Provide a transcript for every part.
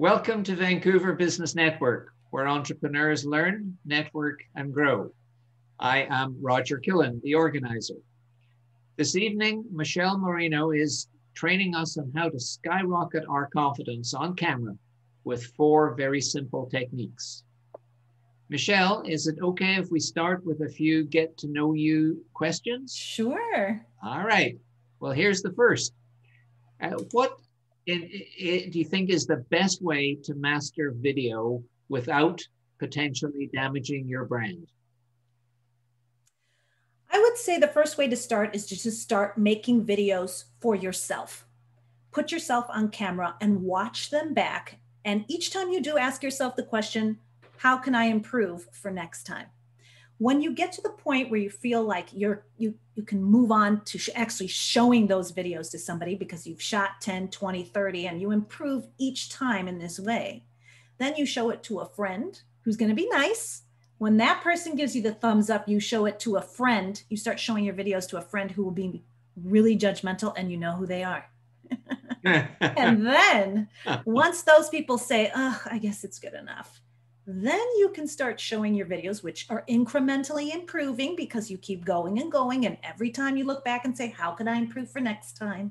Welcome to Vancouver Business Network, where entrepreneurs learn, network, and grow. I am Roger Killen, the organizer. This evening, Michele Moreno is training us on how to skyrocket our confidence on camera with four very simple techniques. Michele, is it okay if we start with a few get to know you questions? Sure. All right. Well, here's the first. What do you think is the best way to master video without potentially damaging your brand? I would say the first way to start is just to start making videos for yourself. Put yourself on camera and watch them back. And each time you do, ask yourself the question, how can I improve for next time? When you get to the point where you feel like you can move on to actually showing those videos to somebody because you've shot 10, 20, 30, and you improve each time in this way, then you show it to a friend who's going to be nice. When that person gives you the thumbs up, you show it to a friend. You start showing your videos to a friend who will be really judgmental, and you know who they are. And then once those people say, oh, I guess it's good enough, then you can start showing your videos, which are incrementally improving because you keep going and going. And every time you look back and say, how can I improve for next time?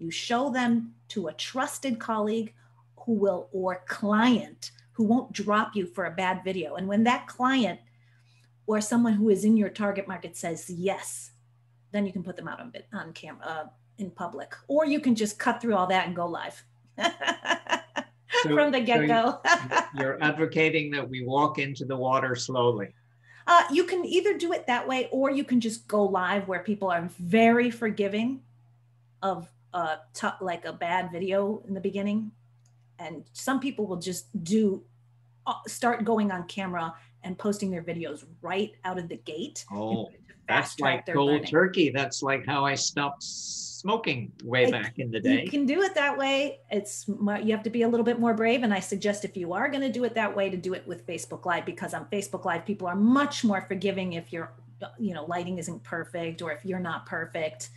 You show them to a trusted colleague who will, or client who won't drop you for a bad video. And when that client or someone who is in your target market says yes, then you can put them out on camera, in public, or you can just cut through all that and go live. So, from the get-go. You're advocating that we walk into the water slowly. You can either do it that way, or you can just go live where people are very forgiving of like a bad video in the beginning. And some people will just start going on camera and posting their videos right out of the gate. Oh, that's like cold turkey. That's like how I stopped smoking way back in the day. You can do it that way. You have to be a little bit more brave. And I suggest if you are going to do it that way, to do it with Facebook Live, because on Facebook Live, people are much more forgiving if your lighting isn't perfect, or if you're not perfect,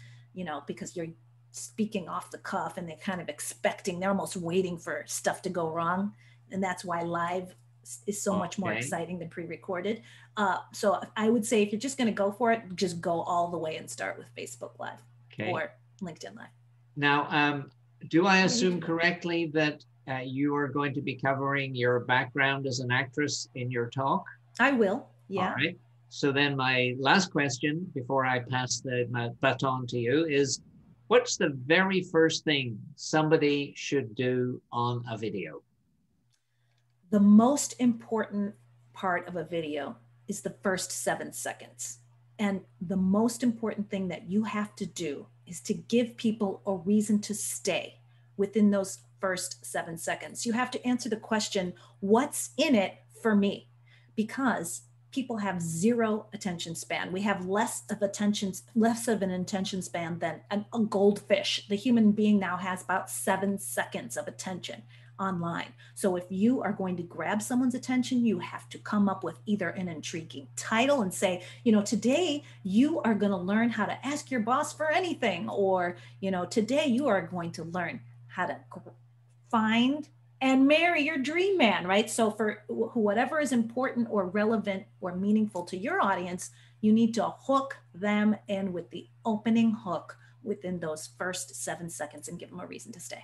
because you're speaking off the cuff and they're kind of expecting, they're almost waiting for stuff to go wrong. And that's why live is so much more exciting than pre-recorded. So I would say if you're just going to go for it, just go all the way and start with Facebook Live or LinkedIn Live. Now, do I assume correctly that you are going to be covering your background as an actress in your talk? I will, yeah. All right. So then my last question before I pass my baton to you is, what's the very first thing somebody should do on a video? The most important part of a video is the first 7 seconds. And the most important thing that you have to do is to give people a reason to stay within those first 7 seconds. You have to answer the question, what's in it for me? Because people have zero attention span. We have less of an attention span than a goldfish. The human being now has about 7 seconds of attention online. So if you are going to grab someone's attention, you have to come up with either an intriguing title and say, today you are going to learn how to ask your boss for anything, or, today you are going to learn how to find and marry your dream man, right? So for whatever is important or relevant or meaningful to your audience, you need to hook them in with the opening hook within those first 7 seconds and give them a reason to stay.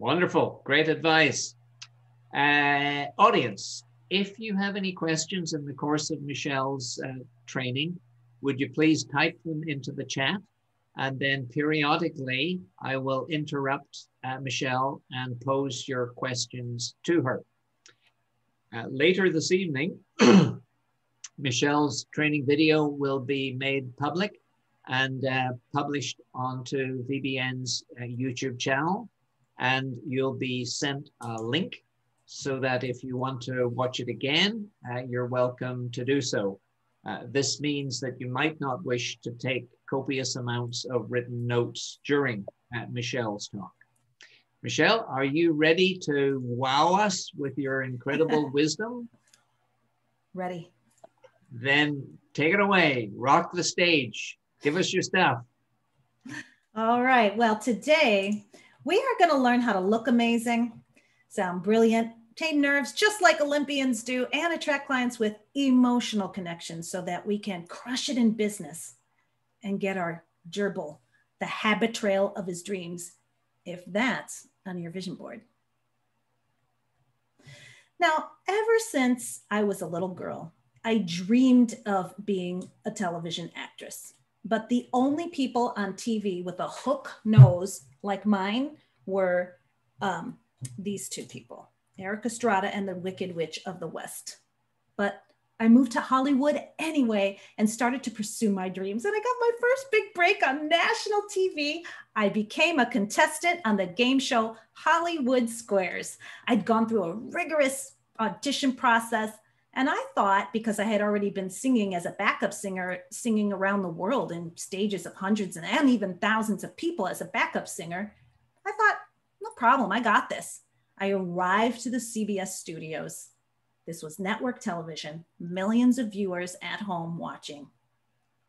Wonderful. Great advice. Audience, if you have any questions in the course of Michele's training, would you please type them into the chat? And then periodically, I will interrupt Michele and pose your questions to her. Later this evening, Michele's training video will be made public and published onto VBN's YouTube channel. And you'll be sent a link so that if you want to watch it again, you're welcome to do so. This means that you might not wish to take copious amounts of written notes during Michele's talk. Michele, are you ready to wow us with your incredible wisdom? Ready. Then take it away, rock the stage, give us your stuff. All right, well today, we are going to learn how to look amazing, sound brilliant, attain nerves just like Olympians do, and attract clients with emotional connections so that we can crush it in business and get our gerbil, the habit trail of his dreams, if that's on your vision board. Now, ever since I was a little girl, I dreamed of being a television actress, but the only people on TV with a hook nose like mine were these two people, Erik Estrada and the Wicked Witch of the West. But I moved to Hollywood anyway and started to pursue my dreams. And I got my first big break on national TV. I became a contestant on the game show Hollywood Squares. I'd gone through a rigorous audition process. And I thought, because I had already been singing as a backup singer, singing around the world in stages of hundreds and even thousands of people as a backup singer, I thought, no problem, I got this. I arrived to the CBS studios. This was network television, millions of viewers at home watching.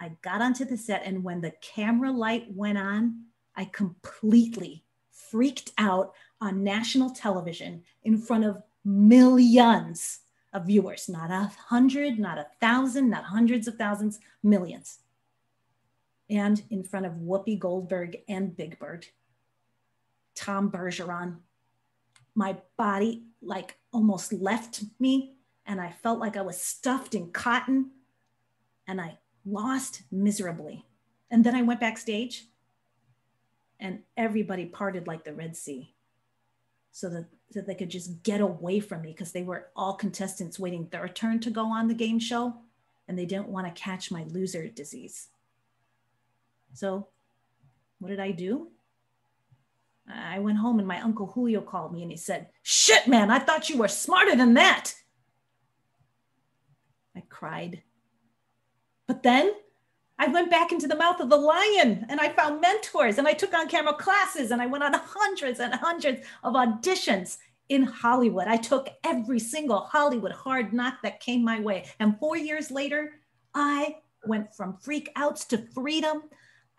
I got onto the set, and when the camera light went on, I completely freaked out on national television in front of millions of viewers, not 100, not 1,000, not hundreds of thousands, millions. And in front of Whoopi Goldberg and Big Bird, Tom Bergeron. My body like almost left me, and I felt like I was stuffed in cotton, and I lost miserably. And then I went backstage, and everybody parted like the Red Sea so that they could just get away from me, because they were all contestants waiting their turn to go on the game show, and they didn't want to catch my loser disease. So what did I do? I went home and my uncle Julio called me and he said, "Shit, man, I thought you were smarter than that." I cried. But then I went back into the mouth of the lion and I found mentors and I took on camera classes and I went on hundreds and hundreds of auditions in Hollywood. I took every single Hollywood hard knock that came my way. And 4 years later, I went from freak outs to freedom.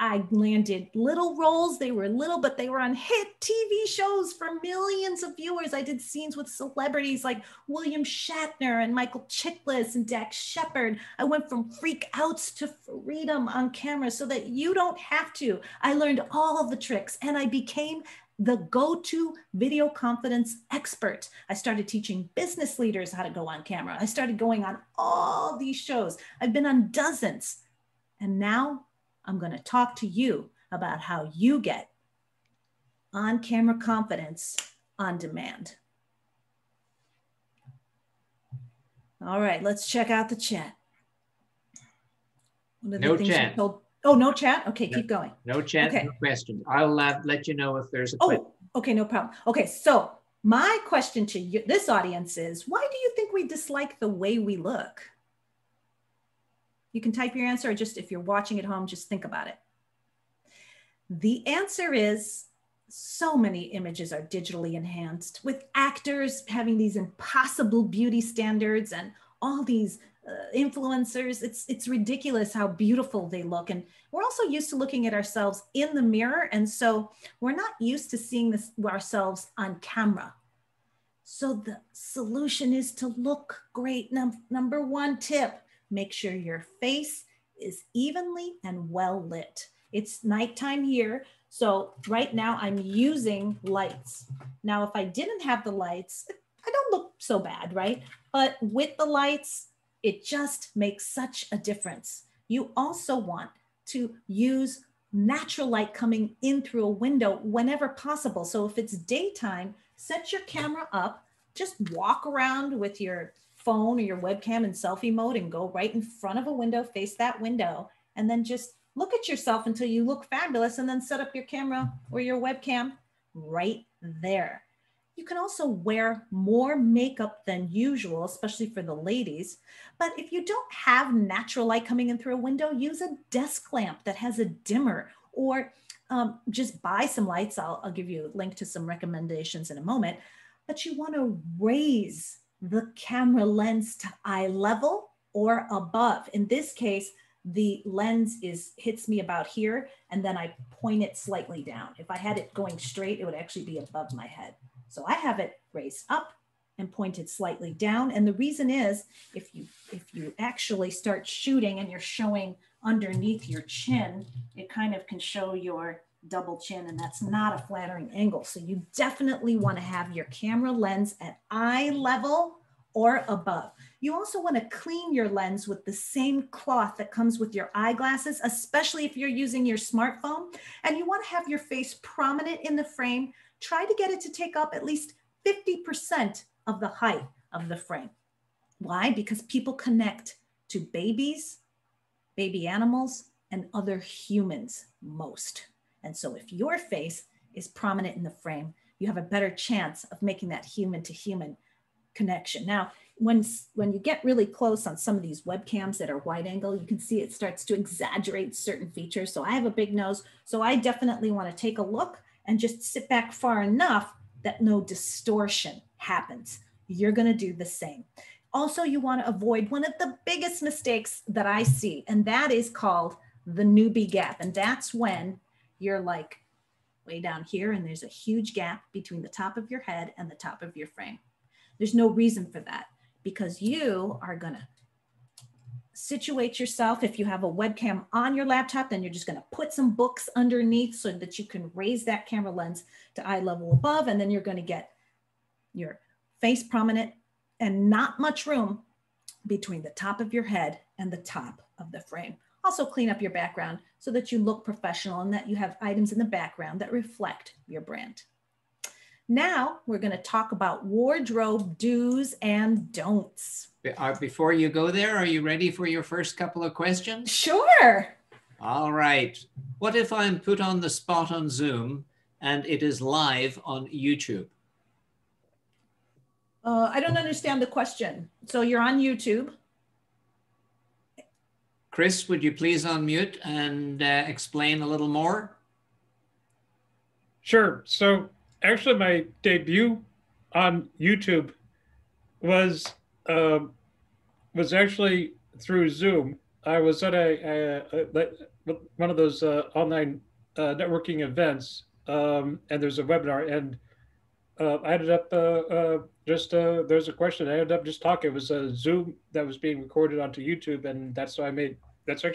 I landed little roles. They were little, but they were on hit TV shows for millions of viewers. I did scenes with celebrities like William Shatner and Michael Chiklis and Dax Shepard. I went from freak outs to freedom on camera so that you don't have to. I learned all the tricks and I became the go-to video confidence expert. I started teaching business leaders how to go on camera. I started going on all these shows. I've been on dozens, and now I'm going to talk to you about how you get on-camera confidence on demand. All right, let's check out the chat. No chat. Oh, no chat? Okay, no, keep going. No chat, okay. No questions. I'll let you know if there's a question. Oh, okay, no problem. Okay, so my question to you, this audience is, why do you think we dislike the way we look? You can type your answer, or just if you're watching at home, just think about it. The answer is so many images are digitally enhanced, with actors having these impossible beauty standards and all these influencers. It's ridiculous how beautiful they look. And we're also used to looking at ourselves in the mirror. And so we're not used to seeing this ourselves on camera. So the solution is to look great. Number one tip. Make sure your face is evenly and well lit. It's nighttime here, so right now I'm using lights. Now, if I didn't have the lights, I don't look so bad, right? But with the lights, it just makes such a difference. You also want to use natural light coming in through a window whenever possible. So if it's daytime, set your camera up, just walk around with your phone or your webcam in selfie mode and go right in front of a window, face that window, and then just look at yourself until you look fabulous, and then set up your camera or your webcam right there. You can also wear more makeup than usual, especially for the ladies. But if you don't have natural light coming in through a window, use a desk lamp that has a dimmer, or just buy some lights. I'll give you a link to some recommendations in a moment, but you want to raise the camera lens to eye level or above. In this case, the lens hits me about here, and then I point it slightly down. If I had it going straight, it would actually be above my head. So I have it raised up and pointed slightly down. And the reason is, if you actually start shooting and you're showing underneath your chin, it kind of can show your double chin, and that's not a flattering angle. So you definitely want to have your camera lens at eye level or above. You also want to clean your lens with the same cloth that comes with your eyeglasses, especially if you're using your smartphone. And you want to have your face prominent in the frame. Try to get it to take up at least 50% of the height of the frame. Why? Because people connect to babies, baby animals, and other humans most. And so if your face is prominent in the frame, you have a better chance of making that human to human connection. Now, when you get really close on some of these webcams that are wide angle, you can see it starts to exaggerate certain features. So I have a big nose, so I definitely want to take a look and just sit back far enough that no distortion happens. You're going to do the same. Also, you want to avoid one of the biggest mistakes that I see, and that is called the newbie gap. And that's when you're like way down here and there's a huge gap between the top of your head and the top of your frame. There's no reason for that, because you are gonna situate yourself. If you have a webcam on your laptop, then you're just gonna put some books underneath so that you can raise that camera lens to eye level above, and then you're gonna get your face prominent and not much room between the top of your head and the top of the frame. Also clean up your background so that you look professional and that you have items in the background that reflect your brand. Now we're going to talk about wardrobe do's and don'ts. Before you go there, are you ready for your first couple of questions? Sure. All right. What if I'm put on the spot on Zoom and it is live on YouTube? I don't understand the question. So you're on YouTube. Chris, would you please unmute and explain a little more? Sure. So actually, my debut on YouTube was actually through Zoom. I was at one of those online networking events, and there's a webinar, and I ended up there's a question. I ended up just talking. It was a Zoom that was being recorded onto YouTube, and that's actually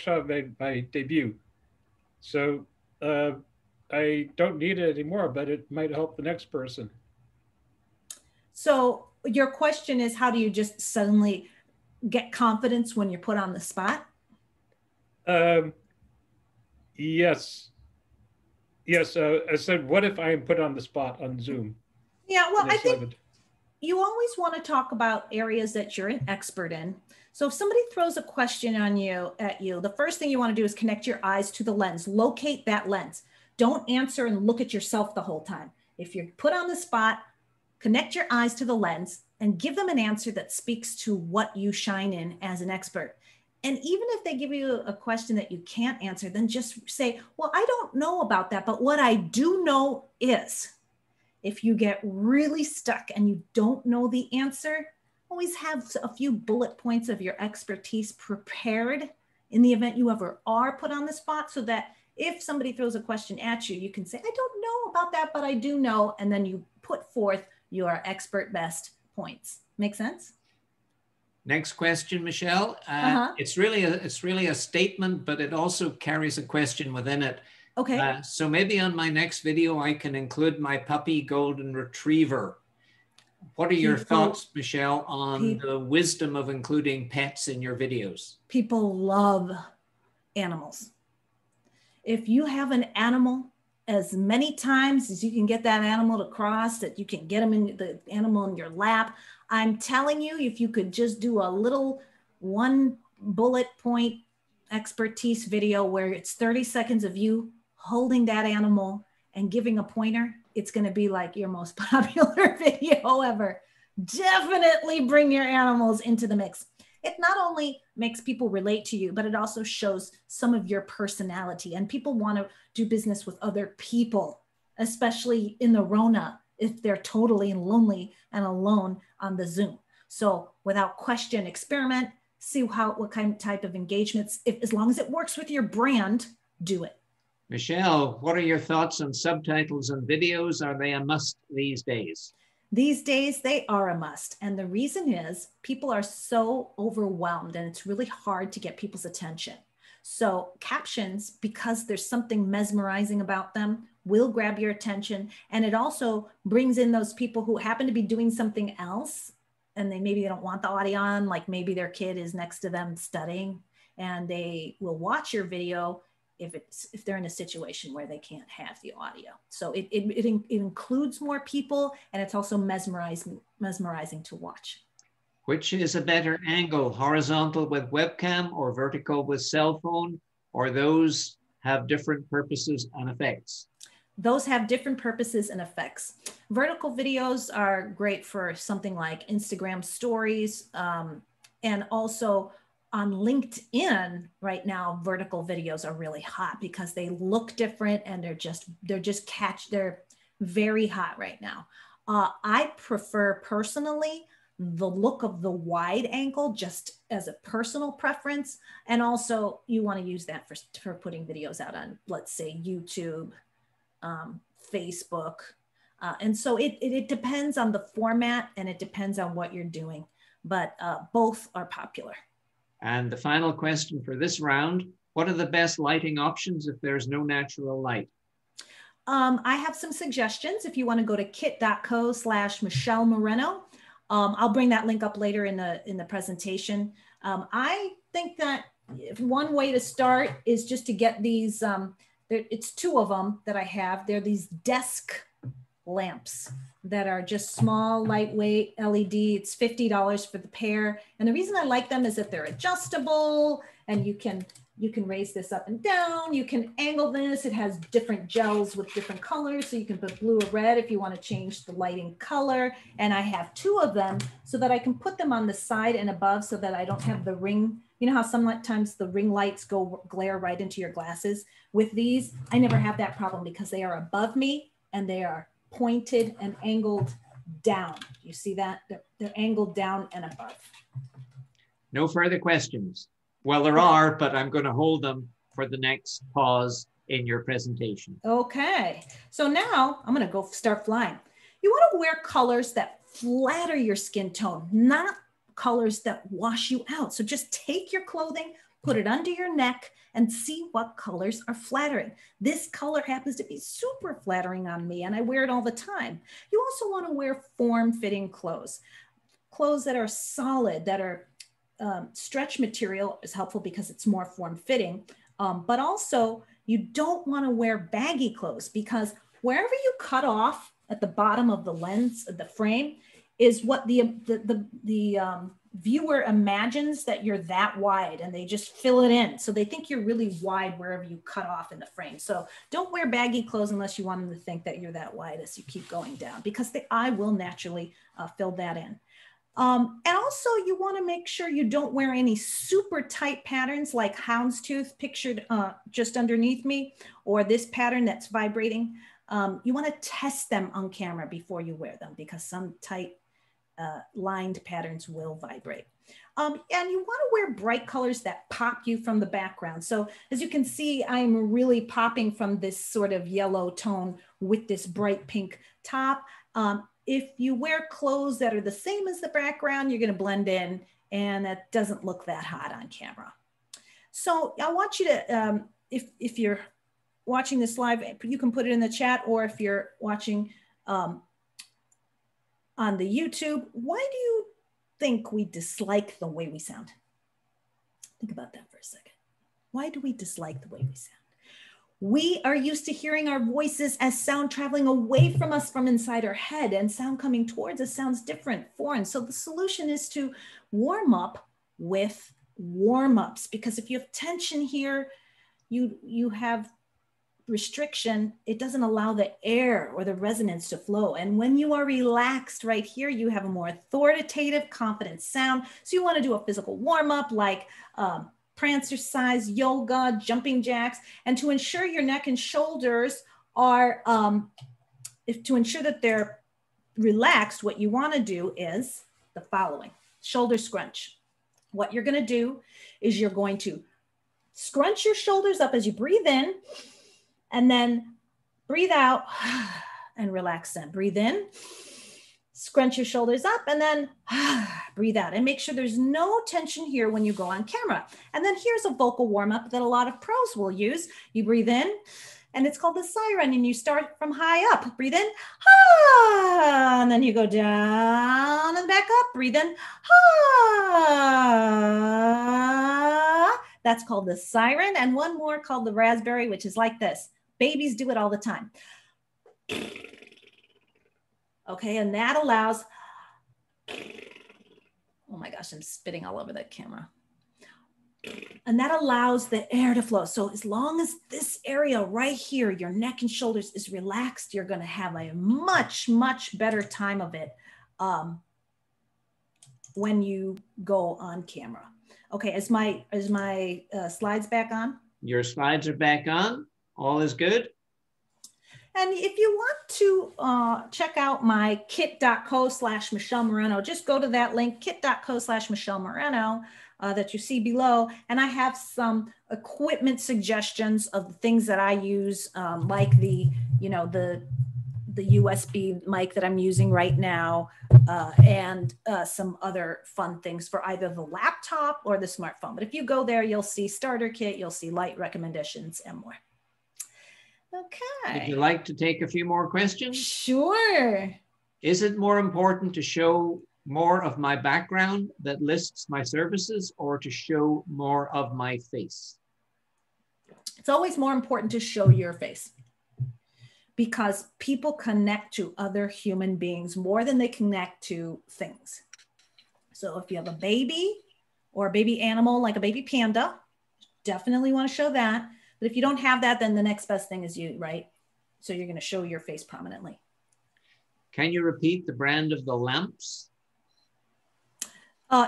how I made my debut. So. I don't need it anymore, but it might help the next person. So your question is, how do you just suddenly get confidence when you're put on the spot? Yes. I said, what if I am put on the spot on Zoom? Yeah, well, I think you always want to talk about areas that you're an expert in. So if somebody throws a question at you, the first thing you want to do is connect your eyes to the lens, locate that lens. Don't answer and look at yourself the whole time. If you're put on the spot, connect your eyes to the lens and give them an answer that speaks to what you shine in as an expert. And even if they give you a question that you can't answer, then just say, well, I don't know about that, but what I do know is. If you get really stuck and you don't know the answer, always have a few bullet points of your expertise prepared in the event you ever are put on the spot, so that if somebody throws a question at you, you can say, I don't know about that, but I do know. And then you put forth your expert best points. Make sense? Next question, Michele. It's really a statement, but it also carries a question within it. Okay. So maybe on my next video, I can include my puppy golden retriever. What are your thoughts, Michele, on the wisdom of including pets in your videos? People love animals. If you have an animal, as many times as you can get that animal to cross, that you can get them in the animal in your lap, I'm telling you, if you could just do a little one bullet point expertise video where it's 30 seconds of you holding that animal and giving a pointer, it's going to be like your most popular video ever. Definitely bring your animals into the mix. It not only makes people relate to you, but it also shows some of your personality, and people want to do business with other people, especially in the Rona, if they're totally lonely and alone on the Zoom. So without question, experiment, see what kind of type of engagements, as long as it works with your brand, do it. Michele, what are your thoughts on subtitles and videos? Are they a must these days? These days, they are a must. And the reason is people are so overwhelmed and it's really hard to get people's attention. So captions, because there's something mesmerizing about them, will grab your attention. And it also brings in those people who happen to be doing something else and maybe they don't want the audio on, like maybe their kid is next to them studying and they will watch your video if they're in a situation where they can't have the audio. So it includes more people and it's also mesmerizing to watch. Which is a better angle, horizontal with webcam or vertical with cell phone, or those have different purposes and effects? Those have different purposes and effects. Vertical videos are great for something like Instagram stories, and also on LinkedIn right now, vertical videos are really hot because they look different and they're very hot right now. I prefer personally the look of the wide angle just as a personal preference. And also you want to use that for putting videos out on, let's say, YouTube, Facebook. And so it depends on the format and it depends on what you're doing, but both are popular. And the final question for this round, what are the best lighting options if there's no natural light? I have some suggestions. If you want to go to kit.co/Michele Moreno, I'll bring that link up later in the presentation. I think that one way to start is just to get these, it's two of them that I have. They're these desk lamps that are just small, lightweight LED. It's $50 for the pair. And the reason I like them is that they're adjustable and you can raise this up and down. You can angle this. It has different gels with different colors. So you can put blue or red if you want to change the lighting color. And I have two of them so that I can put them on the side and above so that I don't have the ring. You know how sometimes the ring lights glare right into your glasses? With these, I never have that problem because they are above me and they are pointed and angled down. You see that? They're angled down and above. No further questions. Well, there are, but I'm going to hold them for the next pause in your presentation. Okay. So now I'm going to go start flying. You want to wear colors that flatter your skin tone, not colors that wash you out. So just take your clothing, put it under your neck, and see what colors are flattering. This color happens to be super flattering on me, and I wear it all the time. You also want to wear form-fitting clothes. Clothes that are solid, that are stretch material is helpful because it's more form-fitting, but also you don't want to wear baggy clothes because wherever you cut off at the bottom of the lens, of the frame, is what the viewer imagines that you're that wide and they just fill it in. So they think you're really wide wherever you cut off in the frame. So don't wear baggy clothes unless you want them to think that you're that wide as you keep going down because the eye will naturally fill that in. And also you want to make sure you don't wear any super tight patterns like houndstooth pictured just underneath me or this pattern that's vibrating. You want to test them on camera before you wear them because some tight lined patterns will vibrate. And you want to wear bright colors that pop you from the background. So as you can see, I'm really popping from this sort of yellow tone with this bright pink top. If you wear clothes that are the same as the background, you're going to blend in and that doesn't look that hot on camera. So I want you to, if you're watching this live, you can put it in the chat, or if you're watching on the YouTube, why do you think we dislike the way we sound? Think about that for a second. Why do we dislike the way we sound? We are used to hearing our voices as sound traveling away from us from inside our head, and sound coming towards us sounds different, foreign. So the solution is to warm up with warm-ups, because if you have tension here, you have restriction. It doesn't allow the air or the resonance to flow. And when you are relaxed right here, you have a more authoritative, confident sound. So you want to do a physical warm-up like prancer size, yoga, jumping jacks, and to ensure your neck and shoulders are, to ensure that they're relaxed, what you want to do is the following: shoulder scrunch. What you're going to do is you're going to scrunch your shoulders up as you breathe in, and then breathe out and relax them. Breathe in, scrunch your shoulders up, and then breathe out, and make sure there's no tension here when you go on camera. And then here's a vocal warm-up that a lot of pros will use. You breathe in, and it's called the siren, and you start from high up. Breathe in, ah, and then you go down and back up. Breathe in, ah. That's called the siren, and one more called the raspberry, which is like this. Babies do it all the time. Okay, and that allows, oh my gosh, I'm spitting all over that camera. And that allows the air to flow. So as long as this area right here, your neck and shoulders is relaxed, you're gonna have a much, much better time of it when you go on camera. Okay, is my slides back on? Your slides are back on, all is good. And if you want to check out my kit.co/Michele Moreno, just go to that link, kit.co/Michele Moreno, that you see below. And I have some equipment suggestions of the things that I use, like the USB mic that I'm using right now, and some other fun things for either the laptop or the smartphone. But if you go there, you'll see starter kit, you'll see light recommendations and more. Okay. Would you like to take a few more questions? Sure. Is it more important to show more of my background that lists my services, or to show more of my face? It's always more important to show your face, because people connect to other human beings more than they connect to things. So if you have a baby or a baby animal, like a baby panda, definitely want to show that. But if you don't have that, then the next best thing is you, right? So you're going to show your face prominently. Can you repeat the brand of the lamps?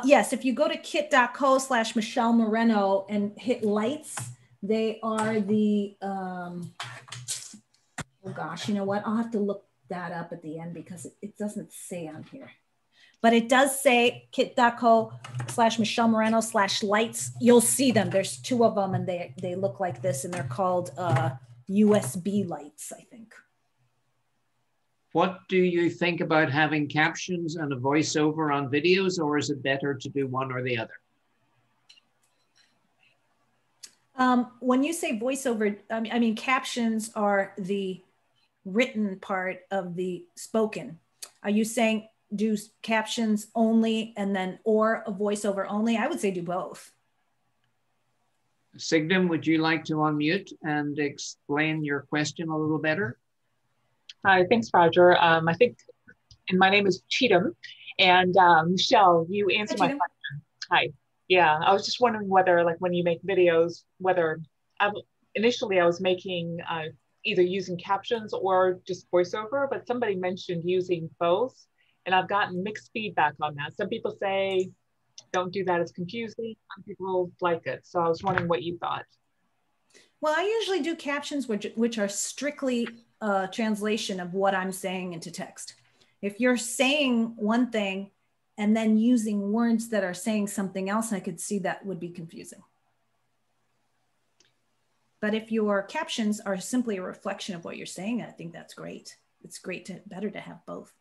Yes, if you go to kit.co/Michele Moreno and hit lights, they are the, oh gosh, you know what? I'll have to look that up at the end, because it doesn't say on here. But it does say kit.co/Michele Moreno/lights. You'll see them. There's two of them, and they look like this, and they're called USB lights, I think. What do you think about having captions and a voiceover on videos, or is it better to do one or the other? When you say voiceover, I mean captions are the written part of the spoken. Are you saying do captions only and then, or a voiceover only? I would say do both. Signum, would you like to unmute and explain your question a little better? Hi, thanks, Roger. I think, and my name is Cheatham, and Michele, you answered my question. Hi. Yeah, I was just wondering whether, like, when you make videos, whether initially I was making either using captions or just voiceover, but somebody mentioned using both. And I've gotten mixed feedback on that. Some people say, don't do that, it's confusing. Some people like it. So I was wondering what you thought. Well, I usually do captions, which are strictly a translation of what I'm saying into text. If you're saying one thing and then using words that are saying something else, I could see that would be confusing. But if your captions are simply a reflection of what you're saying, I think that's great. It's great to, better to have both.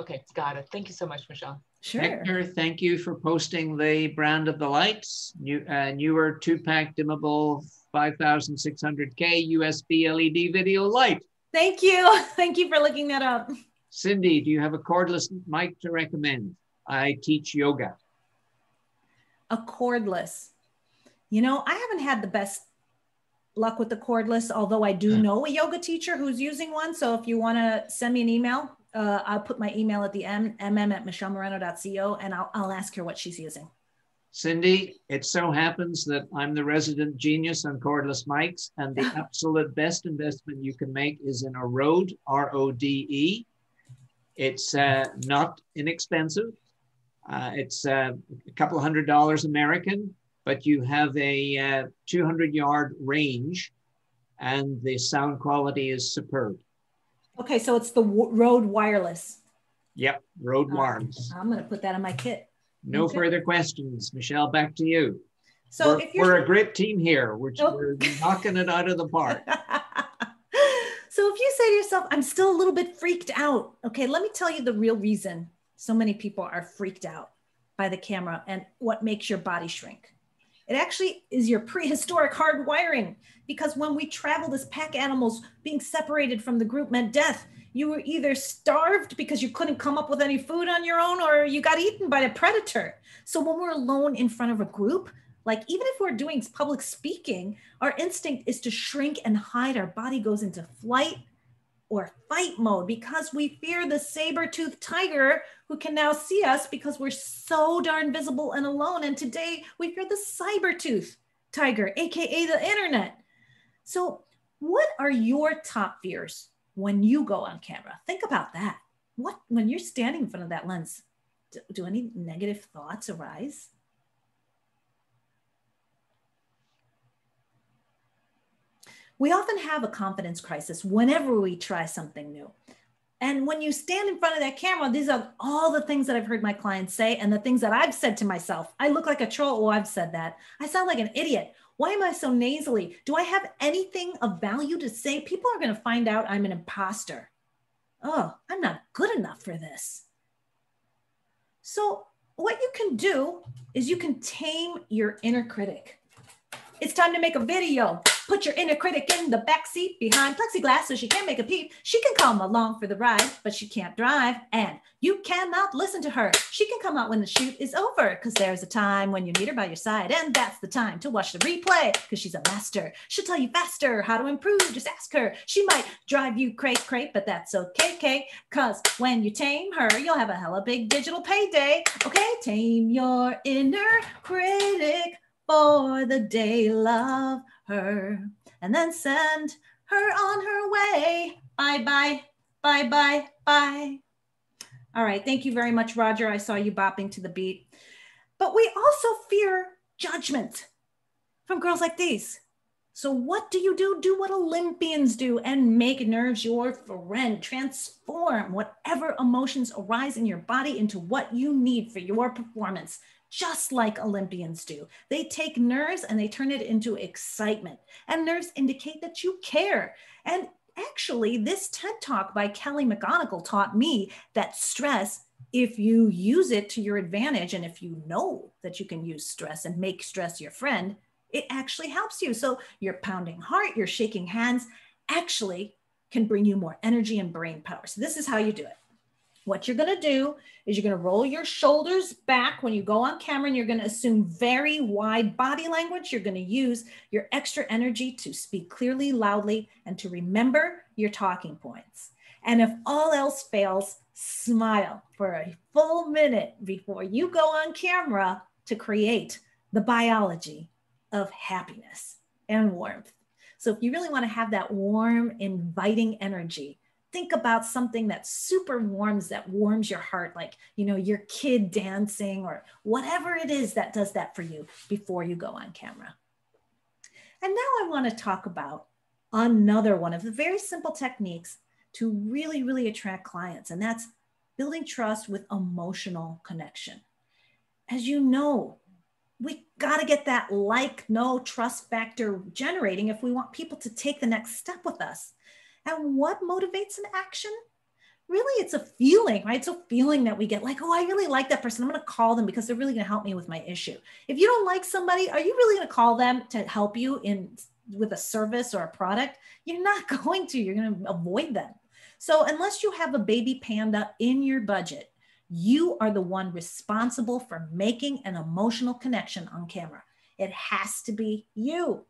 Okay, got it. Thank you so much, Michele. Sure. Hector, thank you for posting the brand of the lights. Newer 2-pack dimmable 5600K USB LED video light. Thank you. Thank you for looking that up. Cindy, do you have a cordless mic to recommend? I teach yoga. A cordless. You know, I haven't had the best luck with the cordless, although I do know a yoga teacher who's using one. So if you want to send me an email, I'll put my email at the end, mm@michellemoreno.co, and I'll ask her what she's using. Cindy, it so happens that I'm the resident genius on cordless mics, and the absolute best investment you can make is in a Rode, R-O-D-E. It's not inexpensive. It's a couple $100 American, but you have a 200-yard range, and the sound quality is superb. Okay, so it's the Rode Wireless. Yep, Rode Wireless. I'm going to put that in my kit. No further questions. Michele, back to you. So we're a great team here. We're knocking it out of the park. So if you say to yourself, I'm still a little bit freaked out. Okay, let me tell you the real reason so many people are freaked out by the camera and what makes your body shrink. It actually is your prehistoric hard wiring, because when we traveled as pack animals, being separated from the group meant death. You were either starved because you couldn't come up with any food on your own, or you got eaten by a predator. So when we're alone in front of a group, like even if we're doing public speaking, our instinct is to shrink and hide. Our body goes into flight or fight mode because we fear the saber-toothed tiger who can now see us because we're so darn visible and alone. And today we fear the saber-toothed tiger, AKA the internet. So what are your top fears when you go on camera? Think about that. What, when you're standing in front of that lens, do any negative thoughts arise? We often have a confidence crisis whenever we try something new. And when you stand in front of that camera, these are all the things that I've heard my clients say and the things that I've said to myself. I look like a troll. Oh, I've said that. I sound like an idiot. Why am I so nasally? Do I have anything of value to say? People are going to find out I'm an imposter. Oh, I'm not good enough for this. So what you can do is you can tame your inner critic. It's time to make a video. Put your inner critic in the backseat behind plexiglass so she can't make a peep. She can come along for the ride, but she can't drive. And you cannot listen to her. She can come out when the shoot is over, because there's a time when you need her by your side. And that's the time to watch the replay, because she's a master. She'll tell you faster how to improve. Just ask her. She might drive you cray-cray, but that's okay, because when you tame her, you'll have a hella big digital payday. Okay, tame your inner critic for the day, love her, and then send her on her way. Bye, bye, bye, bye, bye. All right, thank you very much, Roger. I saw you bopping to the beat. But we also fear judgment from girls like these. So what do you do? Do what Olympians do and make nerves your friend. Transform whatever emotions arise in your body into what you need for your performance. Just like Olympians do. They take nerves and they turn it into excitement. And nerves indicate that you care. And actually, this TED Talk by Kelly McGonigal taught me that stress, if you use it to your advantage, and if you know that you can use stress and make stress your friend, it actually helps you. So your pounding heart, your shaking hands actually can bring you more energy and brain power. So this is how you do it. What you're going to do is you're going to roll your shoulders back when you go on camera, and you're going to assume very wide body language. You're going to use your extra energy to speak clearly, loudly, and to remember your talking points. And if all else fails, smile for a full minute before you go on camera to create the biology of happiness and warmth. So if you really want to have that warm, inviting energy, think about something that's super warms, that warms your heart, like, you know, your kid dancing or whatever it is that does that for you before you go on camera. And now I want to talk about another one of the very simple techniques to really, really attract clients. And that's building trust with emotional connection. As you know, we got to get that like, no trust factor generating if we want people to take the next step with us. And what motivates an action? Really, it's a feeling, right? It's a feeling that we get, like, oh, I really like that person. I'm going to call them because they're really going to help me with my issue. If you don't like somebody, are you really going to call them to help you with a service or a product? You're not going to. You're going to avoid them. So unless you have a baby panda in your budget, you are the one responsible for making an emotional connection on camera. It has to be you.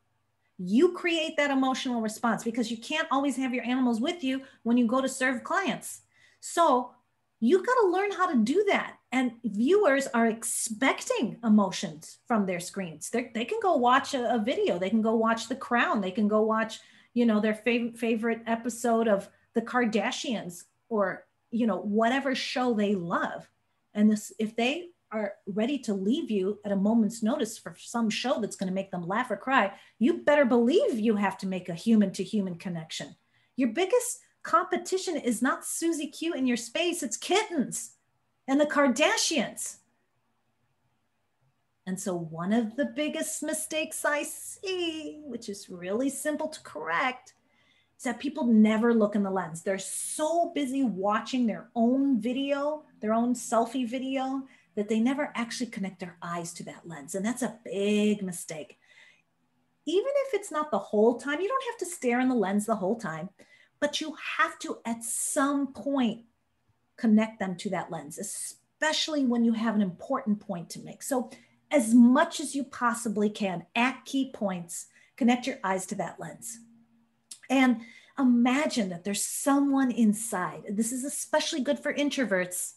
You create that emotional response, because you can't always have your animals with you when you go to serve clients. So you've got to learn how to do that. And viewers are expecting emotions from their screens. They can go watch a video. They can go watch The Crown. They can go watch, you know, their favorite episode of the Kardashians, or, you know, whatever show they love. And this, if they are ready to leave you at a moment's notice for some show that's going to make them laugh or cry, you better believe you have to make a human-to-human connection. Your biggest competition is not Suzy Q in your space, it's kittens and the Kardashians. And so one of the biggest mistakes I see, which is really simple to correct, is that people never look in the lens. They're so busy watching their own video, their own selfie video, that they never actually connect their eyes to that lens. And that's a big mistake. Even if it's not the whole time, you don't have to stare in the lens the whole time, but you have to at some point connect them to that lens, especially when you have an important point to make. So as much as you possibly can, at key points, connect your eyes to that lens. And imagine that there's someone inside. This is especially good for introverts.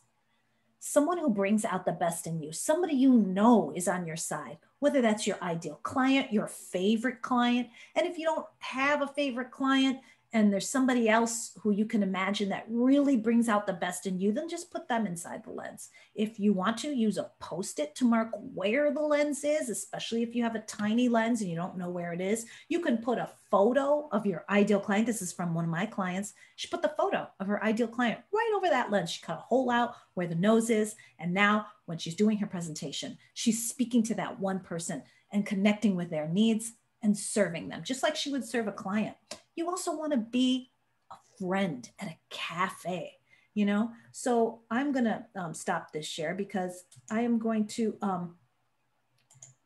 Someone who brings out the best in you, somebody you know is on your side, whether that's your ideal client, your favorite client. And if you don't have a favorite client and there's somebody else who you can imagine that really brings out the best in you, then just put them inside the lens. If you want to, use a Post-it to mark where the lens is, especially if you have a tiny lens and you don't know where it is. You can put a photo of your ideal client. This is from one of my clients. She put the photo of her ideal client right over that lens. She cut a hole out where the nose is. And now when she's doing her presentation, she's speaking to that one person and connecting with their needs and serving them, just like she would serve a client. You also want to be a friend at a cafe, you know? So I'm going to stop this share because I am going to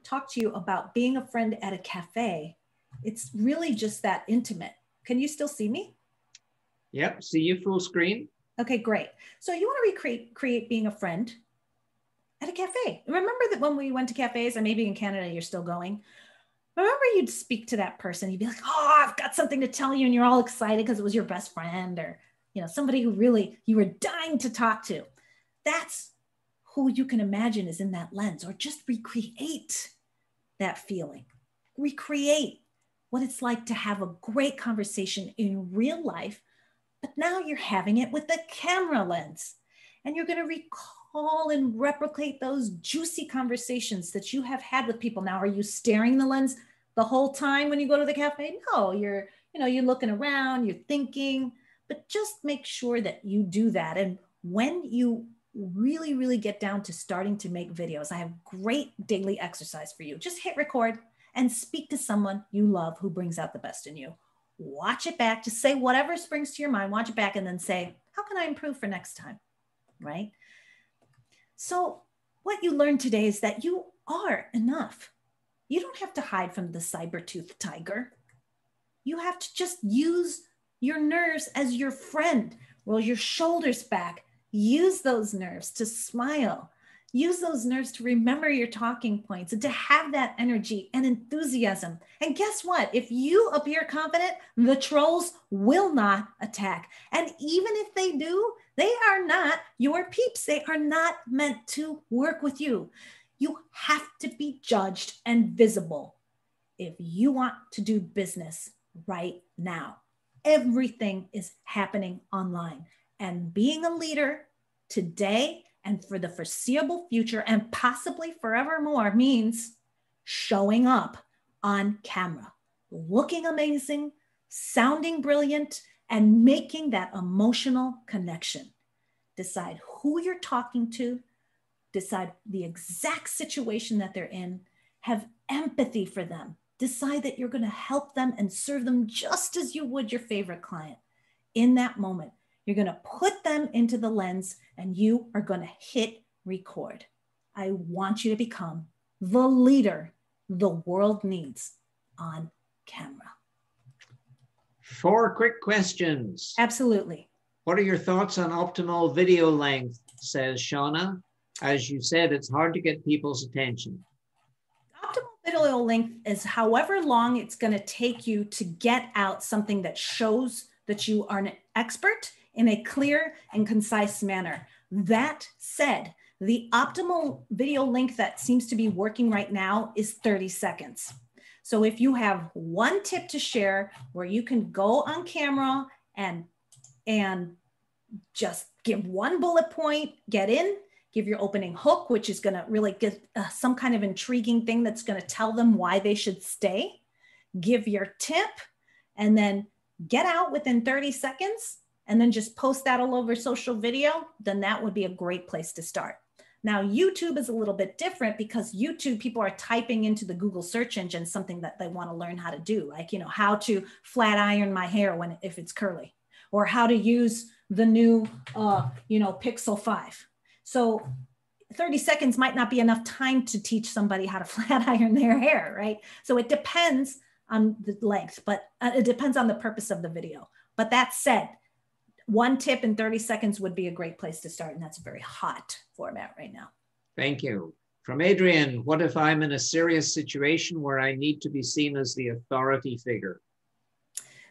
talk to you about being a friend at a cafe. It's really just that intimate. Can you still see me? Yep, see you full screen. Okay, great. So you want to create being a friend at a cafe. Remember that when we went to cafes, and maybe in Canada you're still going, remember you'd speak to that person, you'd be like, oh, I've got something to tell you, and you're all excited because it was your best friend or, you know, somebody who really you were dying to talk to. That's who you can imagine is in that lens, or just recreate that feeling. Recreate what it's like to have a great conversation in real life, but now you're having it with the camera lens, and you're going to recall and replicate those juicy conversations that you have had with people. Now, are you staring the lens the whole time when you go to the cafe? No, you're looking around, you're thinking, but just make sure that you do that. And when you really, really get down to starting to make videos, I have great daily exercise for you. Just hit record and speak to someone you love who brings out the best in you. Watch it back, just say whatever springs to your mind, watch it back and then say, how can I improve for next time, right? So what you learned today is that you are enough. You don't have to hide from the saber-toothed tiger. You have to just use your nerves as your friend. Roll your shoulders back, use those nerves to smile, use those nerves to remember your talking points and to have that energy and enthusiasm. And guess what? If you appear confident, the trolls will not attack. And even if they do, they are not your peeps. They are not meant to work with you. You have to be judged and visible if you want to do business right now. Everything is happening online. And being a leader today and for the foreseeable future and possibly forevermore means showing up on camera, looking amazing, sounding brilliant, and making that emotional connection. Decide who you're talking to, decide the exact situation that they're in, have empathy for them, decide that you're gonna help them and serve them just as you would your favorite client. In that moment, you're gonna put them into the lens and you are gonna hit record. I want you to become the leader the world needs on camera. 4 quick questions. Absolutely. What are your thoughts on optimal video length, says Shauna? As you said, it's hard to get people's attention. Optimal video length is however long it's going to take you to get out something that shows that you are an expert in a clear and concise manner. That said, the optimal video length that seems to be working right now is 30 seconds. So if you have one tip to share where you can go on camera and just give one bullet point, get in, give your opening hook, which is going to really give some kind of intriguing thing that's going to tell them why they should stay, give your tip, and then get out within 30 seconds, and then just post that all over social video, then that would be a great place to start. Now, YouTube is a little bit different because YouTube, people are typing into the Google search engine something that they want to learn how to do, like, you know, how to flat iron my hair when, if it's curly, or how to use the new, you know, Pixel 5. So 30 seconds might not be enough time to teach somebody how to flat iron their hair, right? So it depends on the length, but it depends on the purpose of the video. But that said, one tip in 30 seconds would be a great place to start. And that's a very hot format right now. Thank you. From Adrian, what if I'm in a serious situation where I need to be seen as the authority figure?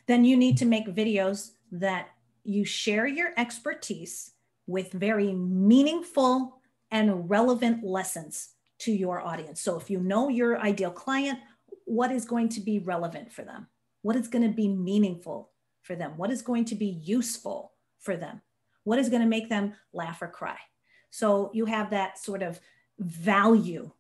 Then you need to make videos that you share your expertise with very meaningful and relevant lessons to your audience. So if you know your ideal client, what is going to be relevant for them? What is going to be meaningful for them? What is going to be useful for them? What is going to make them laugh or cry? So you have that sort of value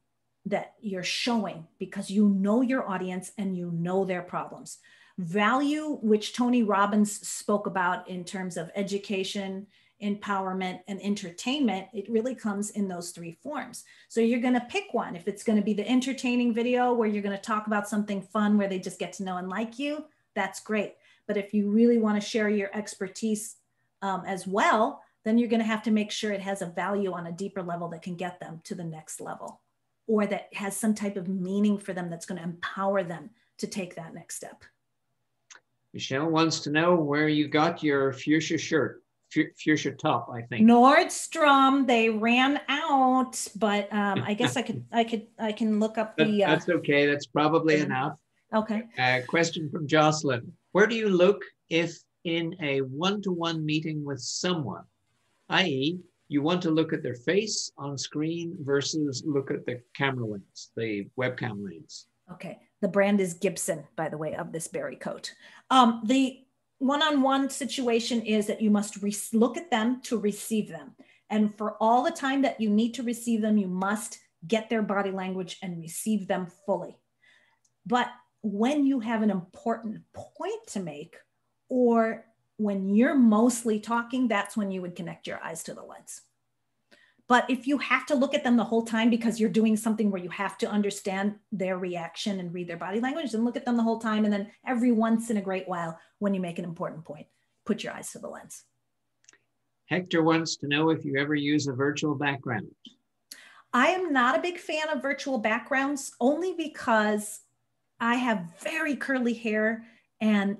that you're showing because you know your audience and you know their problems. Value, which Tony Robbins spoke about in terms of education, empowerment, and entertainment, it really comes in those three forms. So you're going to pick one. If it's going to be the entertaining video where you're going to talk about something fun where they just get to know and like you, that's great. But if you really want to share your expertise as well, then you're going to have to make sure it has a value on a deeper level that can get them to the next level, or that has some type of meaning for them that's going to empower them to take that next step. Michele wants to know where you got your fuchsia shirt, fuchsia top, I think. Nordstrom. They ran out, but I guess I can look up the. That's okay. That's probably enough. Okay. Question from Jocelyn. Where do you look if in a one-to-one meeting with someone, i.e. you want to look at their face on screen versus look at the camera lens, the webcam lens? Okay, the brand is Gibson, by the way, of this berry coat. The one-on-one situation is that you must look at them to receive them. And for all the time that you need to receive them, you must get their body language and receive them fully. But when you have an important point to make, or when you're mostly talking, that's when you would connect your eyes to the lens. But if you have to look at them the whole time because you're doing something where you have to understand their reaction and read their body language, then look at them the whole time. And then every once in a great while, when you make an important point, put your eyes to the lens. Hector wants to know if you ever use a virtual background. I am not a big fan of virtual backgrounds, only because I have very curly hair and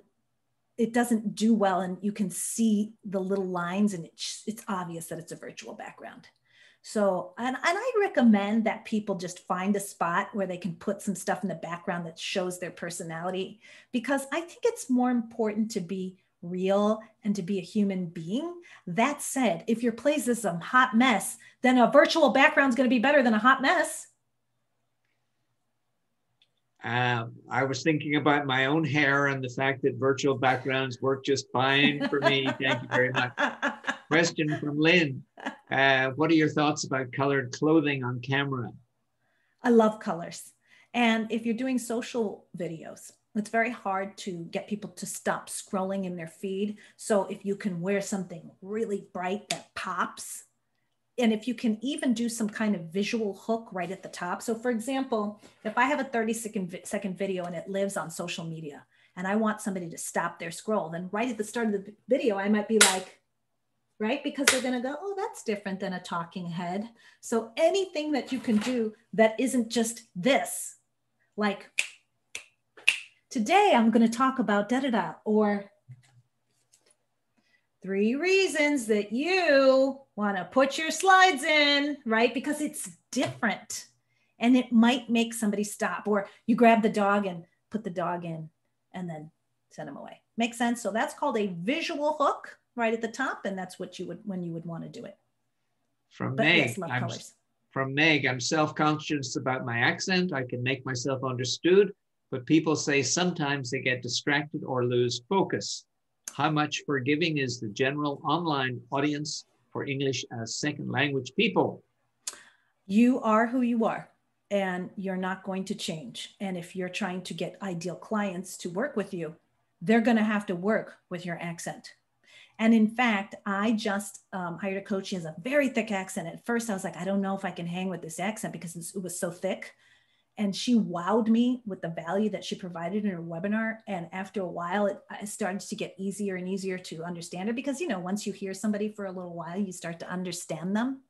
it doesn't do well, and you can see the little lines and it's obvious that it's a virtual background. So, and I recommend that people just find a spot where they can put some stuff in the background that shows their personality, because I think it's more important to be real and to be a human being. That said, if your place is some hot mess, then a virtual background is going to be better than a hot mess. I was thinking about my own hair and the fact that virtual backgrounds work just fine for me. Thank you very much. Question from Lynn. What are your thoughts about colored clothing on camera? I love colors. And if you're doing social videos, it's very hard to get people to stop scrolling in their feed. So if you can wear something really bright that pops, and if you can even do some kind of visual hook right at the top. So for example, if I have a 30-second video and it lives on social media and I want somebody to stop their scroll, then right at the start of the video, I might be like, right? Because they're going to go, oh, that's different than a talking head. So anything that you can do that isn't just this, like, today I'm going to talk about da-da-da, or 3 reasons that you want to put your slides in, right? Because it's different and it might make somebody stop, or you grab the dog and put the dog in and then send them away. Makes sense? So that's called a visual hook right at the top. And that's what you would, when you would want to do it. From Meg, yes, love colors. From Meg, I'm self-conscious about my accent. I can make myself understood, but people say sometimes they get distracted or lose focus. How much forgiving is the general online audience for English as second language people? You are who you are, and you're not going to change. And if you're trying to get ideal clients to work with you, they're going to have to work with your accent. And in fact, I just hired a coach. She has a very thick accent. At first, I was like, I don't know if I can hang with this accent because it was so thick. And she wowed me with the value that she provided in her webinar. And after a while, it started to get easier and easier to understand her because, you know, once you hear somebody for a little while, you start to understand them.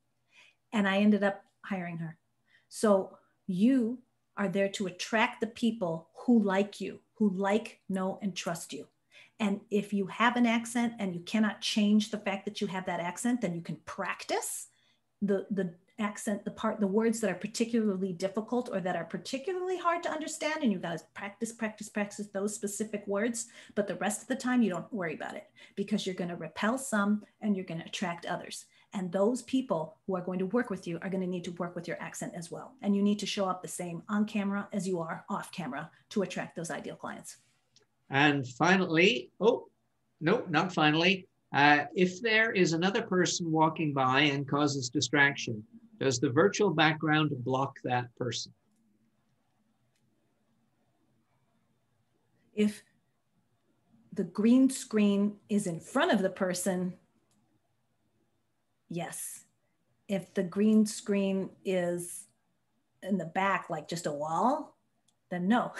And I ended up hiring her. So you are there to attract the people who like you, who like, know, and trust you. And if you have an accent and you cannot change the fact that you have that accent, then you can practice the accent, the words that are particularly difficult or that are particularly hard to understand. And you guys practice those specific words. But the rest of the time, you don't worry about it because you're going to repel some and you're going to attract others. And those people who are going to work with you are going to need to work with your accent as well. And you need to show up the same on camera as you are off camera to attract those ideal clients. And finally, oh, no, not finally. If there is another person walking by and causes distraction, does the virtual background block that person? If the green screen is in front of the person, yes. If the green screen is in the back, like just a wall, then no.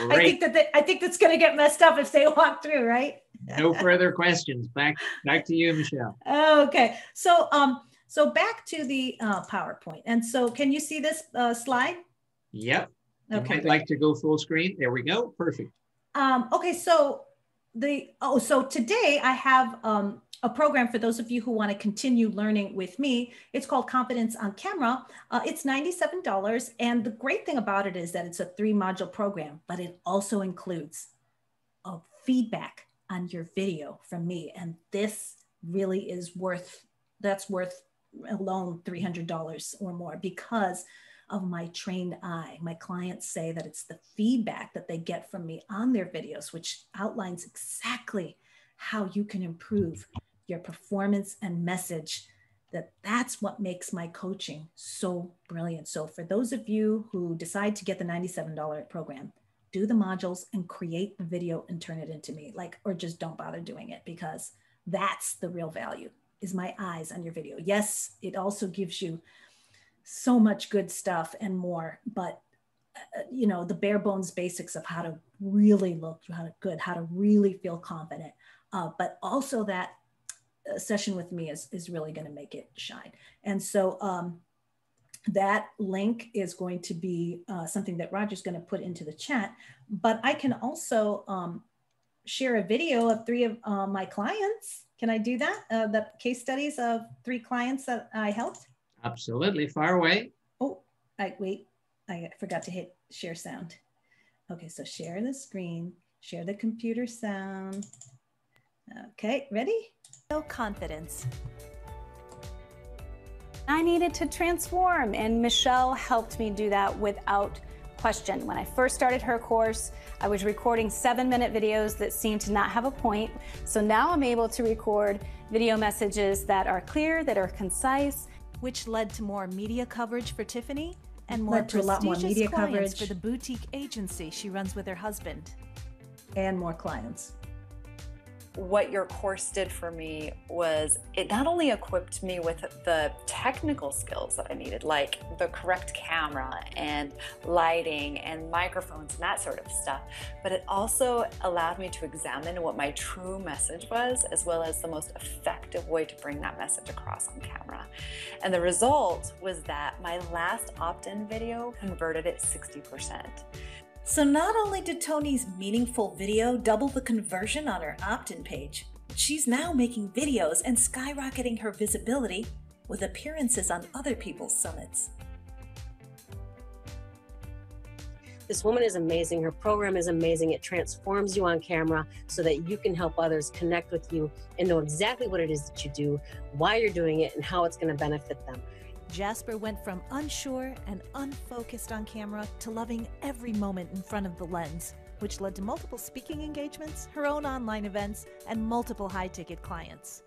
I think that's going to get messed up if they walk through, right? No further questions. Back to you, Michele. Okay. So, so back to the PowerPoint. And so, can you see this slide? Yep. Okay. I'd like to go full screen. There we go. Perfect. Okay. So so today I have a program for those of you who want to continue learning with me. It's called Confidence on Camera. It's $97. And the great thing about it is that it's a 3-module program, but it also includes a feedback on your video from me. And this really is worth alone $300 or more because of my trained eye. My clients say that it's the feedback that they get from me on their videos, which outlines exactly how you can improve your performance and message. That's what makes my coaching so brilliant. So for those of you who decide to get the $97 program, do the modules and create the video and turn it into me, or just don't bother doing it, because that's the real value, is my eyes on your video. Yes, it also gives you so much good stuff and more, but you know, the bare bones basics of how to really look good, how to really feel confident. But also that session with me is really going to make it shine. And so that link is going to be something that Roger's going to put into the chat. But I can also share a video of 3 of my clients. Can I do that? The case studies of 3 clients that I helped? Absolutely. Fire away. Oh, wait. I forgot to hit share sound. Okay, so share the screen, share the computer sound. Okay, ready? Confidence. I needed to transform, and Michele helped me do that without question. When I first started her course, I was recording 7-minute videos that seemed to not have a point. So now I'm able to record video messages that are clear, that are concise. Which led to more media coverage for Tiffany, and more to a lot more media coverage for the boutique agency she runs with her husband, and more clients. What your course did for me was it not only equipped me with the technical skills that I needed, like the correct camera and lighting and microphones and that sort of stuff, but it also allowed me to examine what my true message was, as well as the most effective way to bring that message across on camera. And the result was that my last opt-in video converted at 60%. So not only did Tony's meaningful video double the conversion on her opt-in page, but she's now making videos and skyrocketing her visibility with appearances on other people's summits. This woman is amazing. Her program is amazing. It transforms you on camera so that you can help others connect with you and know exactly what it is that you do, why you're doing it, and how it's going to benefit them. Jasper went from unsure and unfocused on camera to loving every moment in front of the lens, which led to multiple speaking engagements, her own online events, and multiple high-ticket clients.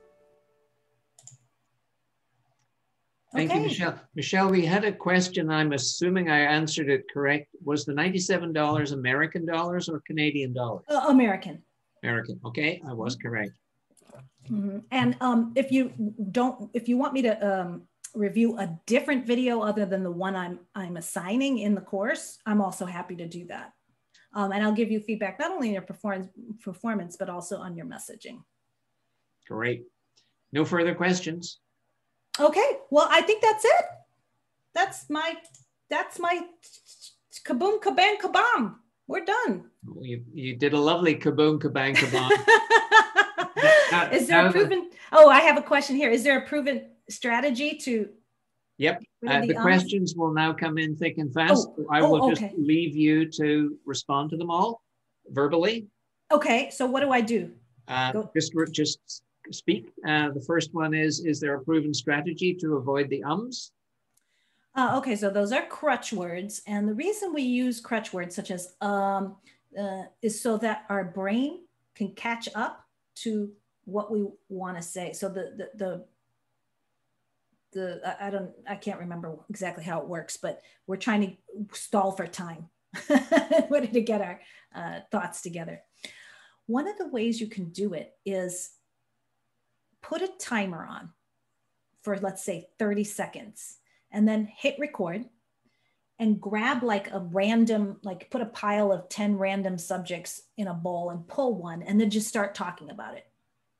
Thank you, Michele. Michele, we had a question. I'm assuming I answered it correct. Was the $97 American dollars or Canadian dollars? American. American. Okay, I was correct. Mm-hmm. And if you want me to review a different video other than the one I'm assigning in the course, I'm also happy to do that. And I'll give you feedback, not only in your performance, but also on your messaging. Great. No further questions. Okay. Well, I think that's it. That's my kaboom, kabang, kabam. We're done. Well, you did a lovely kaboom, kabang, kabam. Is there a proven, oh, I have a question here. Is there a proven strategy to? Yep. The questions will now come in thick and fast. Oh, I will just leave you to respond to them all verbally. Okay. So what do I do? Just speak. The first one is there a proven strategy to avoid the ums? Okay. So those are crutch words. And the reason we use crutch words such as is so that our brain can catch up to what we want to say. So I can't remember exactly how it works, but we're trying to stall for time in order to get our thoughts together. One of the ways you can do it is put a timer on for, let's say, 30 seconds, and then hit record and grab put a pile of 10 random subjects in a bowl and pull one, and then just start talking about it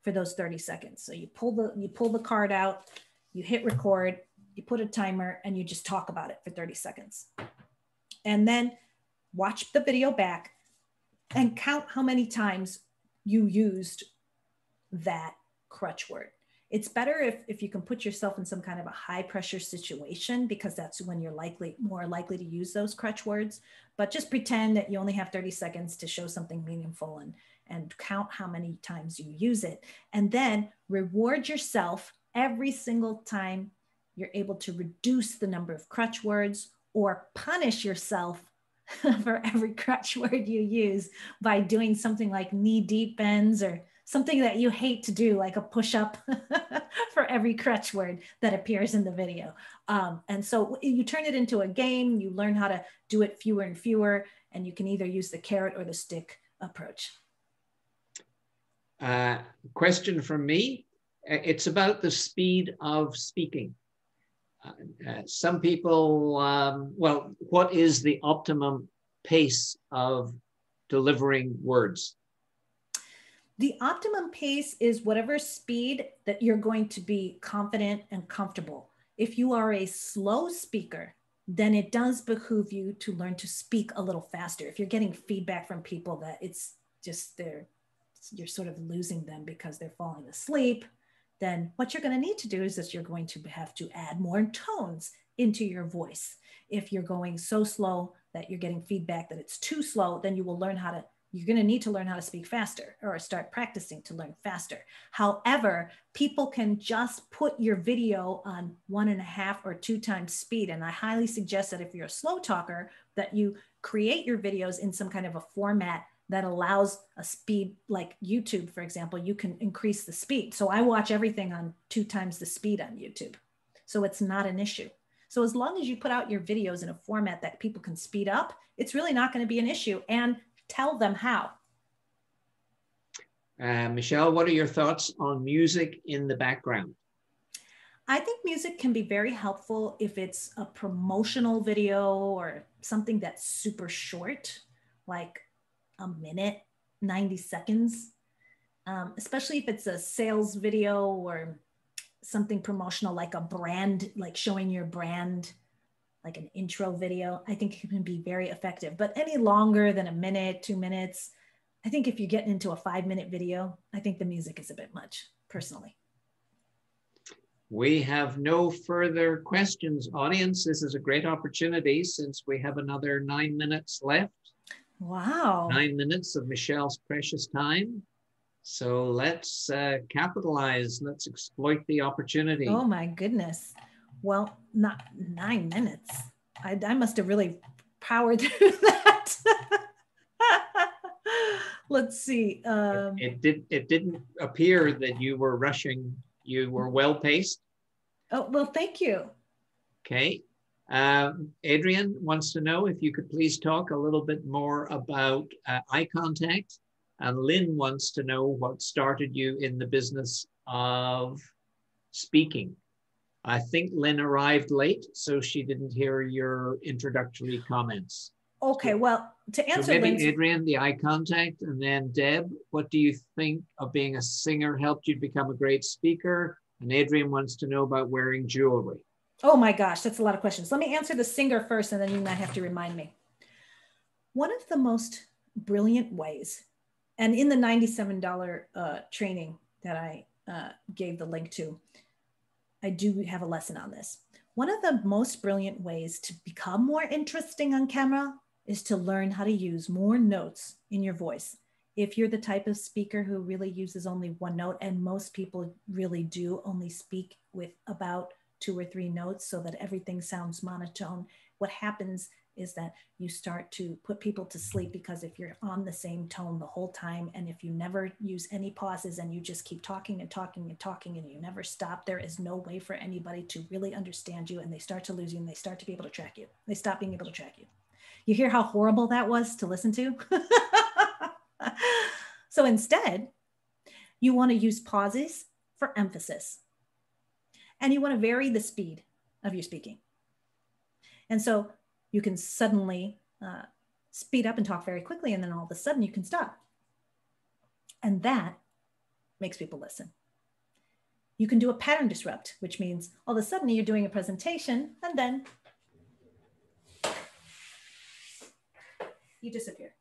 for those 30 seconds. So you pull the card out, you hit record, you put a timer, and you just talk about it for 30 seconds. And then watch the video back and count how many times you used that crutch word. It's better if you can put yourself in some kind of a high pressure situation, because that's when you're more likely to use those crutch words. But just pretend that you only have 30 seconds to show something meaningful and count how many times you use it. And then reward yourself every single time you're able to reduce the number of crutch words, or punish yourself for every crutch word you use by doing something like knee-deep bends, or something that you hate to do, like a push-up for every crutch word that appears in the video. And so you turn it into a game, you learn how to do it fewer and fewer, and you can either use the carrot or the stick approach. Question from me. It's about the speed of speaking. Some people, what is the optimum pace of delivering words? The optimum pace is whatever speed that you're going to be confident and comfortable. If you are a slow speaker, then it does behoove you to learn to speak a little faster. If you're getting feedback from people that it's just you're sort of losing them because they're falling asleep, then what you're going to need to do is that you're going to have to add more tones into your voice. If you're going so slow that you're getting feedback that it's too slow, then you're going to need to learn how to speak faster, or start practicing to learn faster. However, people can just put your video on 1.5 or 2 times speed. And I highly suggest that if you're a slow talker, that you create your videos in some kind of a format that allows a speed, like YouTube, for example, you can increase the speed. So I watch everything on 2 times the speed on YouTube. So it's not an issue. So as long as you put out your videos in a format that people can speed up, it's really not going to be an issue, and tell them how. Michele, what are your thoughts on music in the background? I think music can be very helpful if it's a promotional video or something that's super short, like a minute, 90 seconds, especially if it's a sales video or something promotional, like a brand, like showing your brand, like an intro video. I think it can be very effective, but any longer than a minute, 2 minutes, I think if you're getting into a 5-minute video, I think the music is a bit much, personally. We have no further questions, audience. This is a great opportunity, since we have another 9 minutes left. Wow. 9 minutes of Michele's precious time. So let's capitalize. Let's exploit the opportunity. Oh my goodness. Well, not 9 minutes. I must have really powered through that. Let's see. It didn't appear that you were rushing. You were well paced. Oh, well, thank you. Okay. Adrian wants to know if you could please talk a little bit more about eye contact And Lynn wants to know what started you in the business of speaking. I think Lynn arrived late, so she didn't hear your introductory comments. Okay, well, to answer so maybe Lynn's... Adrian, the eye contact, and then Deb, what do you think of being a singer helped you become a great speaker? And Adrian wants to know about wearing jewelry. Oh my gosh, that's a lot of questions. Let me answer the singer first, and then you might have to remind me. One of the most brilliant ways, and in the $97 training that I gave the link to, I do have a lesson on this. One of the most brilliant ways to become more interesting on camera is to learn how to use more notes in your voice. If you're the type of speaker who really uses only one note, and most people really do only speak with about 2 or 3 notes so that everything sounds monotone, what happens is that you start to put people to sleep, because if you're on the same tone the whole time, and if you never use any pauses and you just keep talking and talking and talking and you never stop, there is no way for anybody to really understand you, and they start to lose you, and they start to be able to track you. They stop being able to track you. You hear how horrible that was to listen to? So instead, you want to use pauses for emphasis, and you want to vary the speed of your speaking. And so you can suddenly speed up and talk very quickly, and then all of a sudden you can stop. And that makes people listen. You can do a pattern disrupt, which means all of a sudden you're doing a presentation and then you disappear.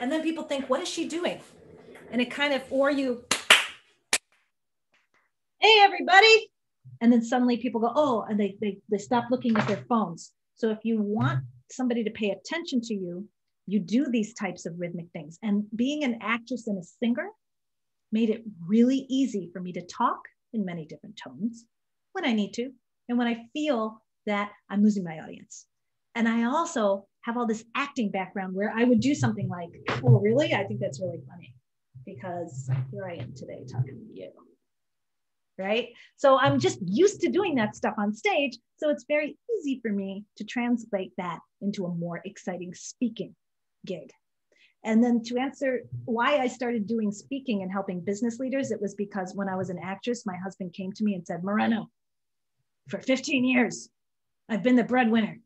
And then people think, what is she doing? And it kind of, or you, hey everybody. And then suddenly people go, oh, and they stop looking at their phones. So if you want somebody to pay attention to you, you do these types of rhythmic things. And being an actress and a singer made it really easy for me to talk in many different tones when I need to, and when I feel that I'm losing my audience. And I also have all this acting background where I would do something like, oh, really? I think that's really funny, because here I am today talking to you. Right? So I'm just used to doing that stuff on stage. So it's very easy for me to translate that into a more exciting speaking gig. And then to answer why I started doing speaking and helping business leaders, it was because when I was an actress, my husband came to me and said, Moreno, for 15 years, I've been the breadwinner,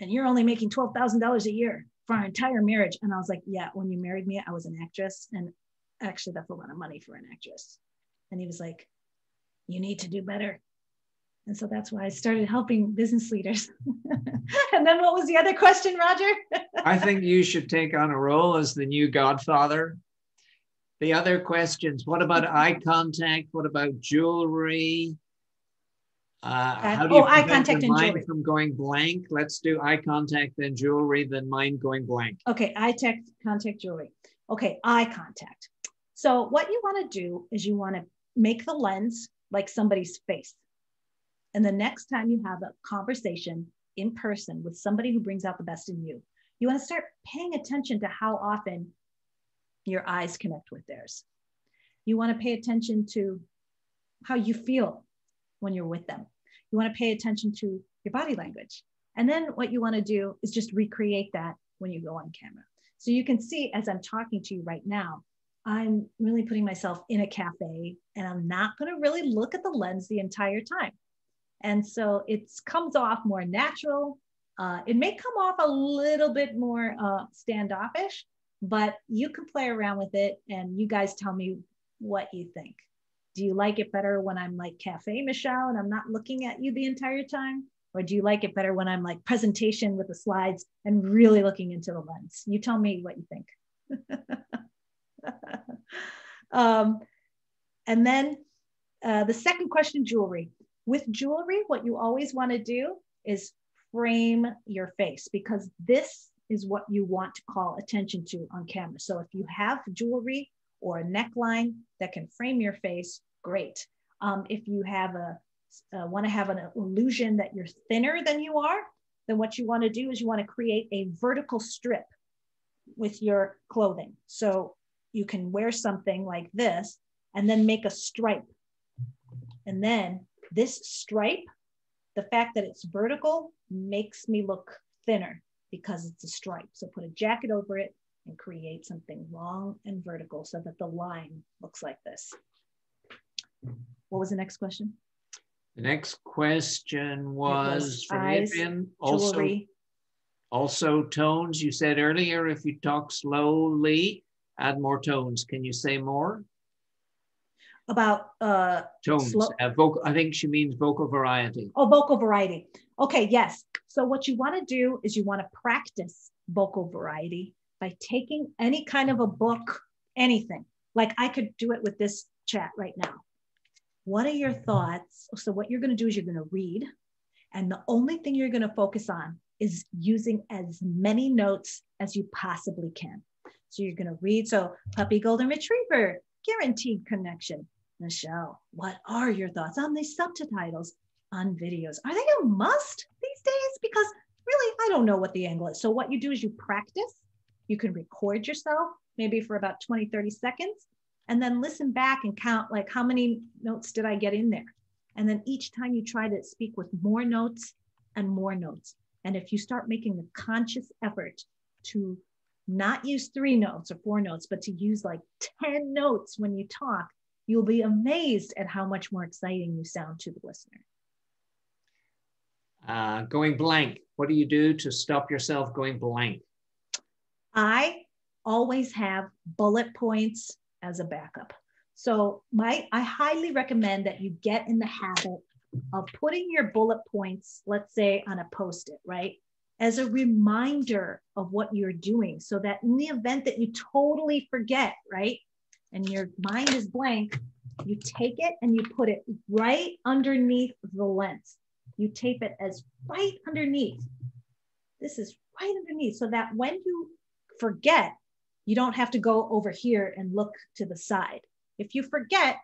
and you're only making $12,000 a year for our entire marriage. And I was like, yeah, when you married me, I was an actress, and actually that's a lot of money for an actress. And he was like, you need to do better. And so that's why I started helping business leaders. And then what was the other question, Roger? I think you should take on a role as the new godfather. The other questions, what about eye contact? What about jewelry? How do you prevent your mind from going blank? Let's do eye contact, then jewelry, then mind going blank. Okay, eye contact, jewelry. Okay, eye contact. So what you want to do is you want to make the lens like somebody's face. And the next time you have a conversation in person with somebody who brings out the best in you, you want to start paying attention to how often your eyes connect with theirs. You want to pay attention to how you feel when you're with them. You want to pay attention to your body language. And then what you want to do is just recreate that when you go on camera. So you can see, as I'm talking to you right now, I'm really putting myself in a cafe, and I'm not going to really look at the lens the entire time. And so it comes off more natural. It may come off a little bit more standoffish, but you can play around with it, and you guys tell me what you think. Do you like it better when I'm like Cafe Michelle and I'm not looking at you the entire time? Or do you like it better when I'm like presentation with the slides and really looking into the lens? You tell me what you think. And then the second question, jewelry. With jewelry, what you always want to do is frame your face, because this is what you want to call attention to on camera. So if you have jewelry or a neckline that can frame your face, great. If you have want to have an illusion that you're thinner than you are, then what you want to do is you want to create a vertical strip with your clothing. So you can wear something like this and then make a stripe. And then this stripe, the fact that it's vertical makes me look thinner because it's a stripe. So put a jacket over it and create something long and vertical so that the line looks like this. What was the next question? The next question was from Evan. Also tones. You said earlier, if you talk slowly, add more tones. Can you say more? About tones. I think she means vocal variety. Oh, vocal variety. Okay, yes. So what you want to do is you want to practice vocal variety by taking any kind of a book, anything. Like I could do it with this chat right now. What are your thoughts? So what you're going to do is you're going to read. And the only thing you're going to focus on is using as many notes as you possibly can. So you're going to read. So puppy, golden retriever, guaranteed connection. Michelle, what are your thoughts on these subtitles on videos? Are they a must these days? Because really, I don't know what the angle is. So what you do is you practice. You can record yourself maybe for about 20, 30 seconds, and then listen back and count like how many notes did I get in there? And then each time you try to speak with more notes and more notes. And if you start making a conscious effort to not use 3 notes or 4 notes, but to use like 10 notes when you talk, you'll be amazed at how much more exciting you sound to the listener. Going blank. What do you do to stop yourself going blank? I always have bullet points as a backup. So I highly recommend that you get in the habit of putting your bullet points, let's say on a Post-it, right? As a reminder of what you're doing so that in the event that you totally forget, right? And your mind is blank, you take it and you put it right underneath the lens. You tape it as right underneath. This is right underneath so that when you forget, you don't have to go over here and look to the side. If you forget,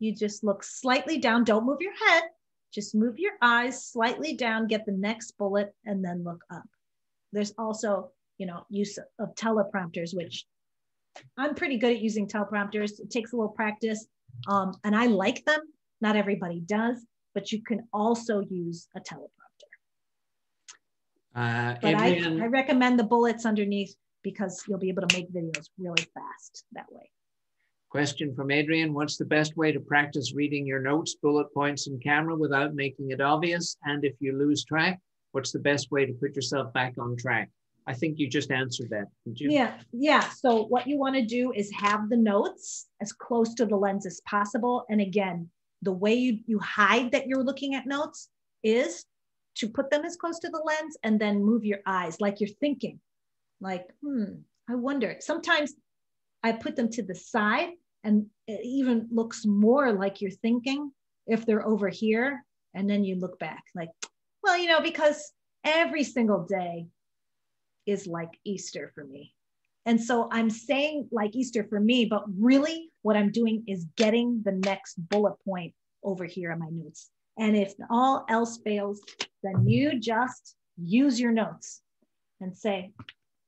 you just look slightly down. Don't move your head. Just move your eyes slightly down, get the next bullet, and then look up. There's also, you know, use of teleprompters, which I'm pretty good at using teleprompters. It takes a little practice, and I like them. Not everybody does, but you can also use a teleprompter. But I recommend the bullets underneath because you'll be able to make videos really fast that way. Question from Adrian, what's the best way to practice reading your notes, bullet points, and camera without making it obvious? And if you lose track, what's the best way to put yourself back on track? I think you just answered that, didn't you? Yeah. So what you want to do is have the notes as close to the lens as possible. And again, the way you hide that you're looking at notes is to put them as close to the lens and then move your eyes like you're thinking. Like, I wonder. Sometimes I put them to the side and it even looks more like you're thinking if they're over here. And then you look back like, well, you know, because every single day is like Easter for me. And so I'm saying like Easter for me, but really what I'm doing is getting the next bullet point over here in my notes. And if all else fails, then you just use your notes and say,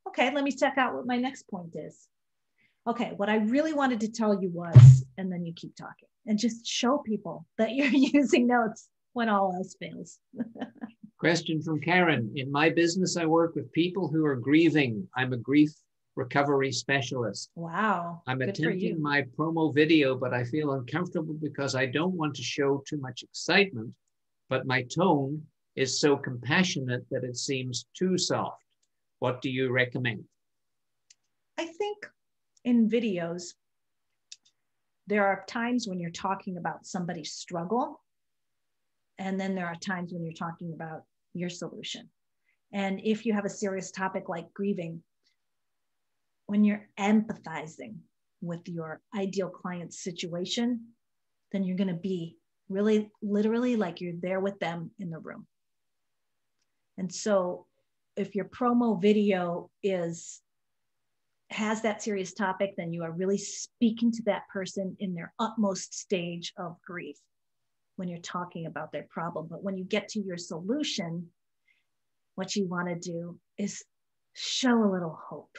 okay, let me check out what my next point is. Okay, what I really wanted to tell you was, and then you keep talking and just show people that you're using notes when all else fails. Question from Karen. In my business, I work with people who are grieving. I'm a grief recovery specialist. Wow. I'm attempting my promo video, but I feel uncomfortable because I don't want to show too much excitement, but my tone is so compassionate that it seems too soft. What do you recommend? I think in videos, there are times when you're talking about somebody's struggle, and then there are times when you're talking about your solution. And if you have a serious topic like grieving, when you're empathizing with your ideal client's situation, then you're going to be really literally like you're there with them in the room. And so if your promo video has that serious topic, then you are really speaking to that person in their utmost stage of grief when you're talking about their problem. But when you get to your solution, what you want to do is show a little hope,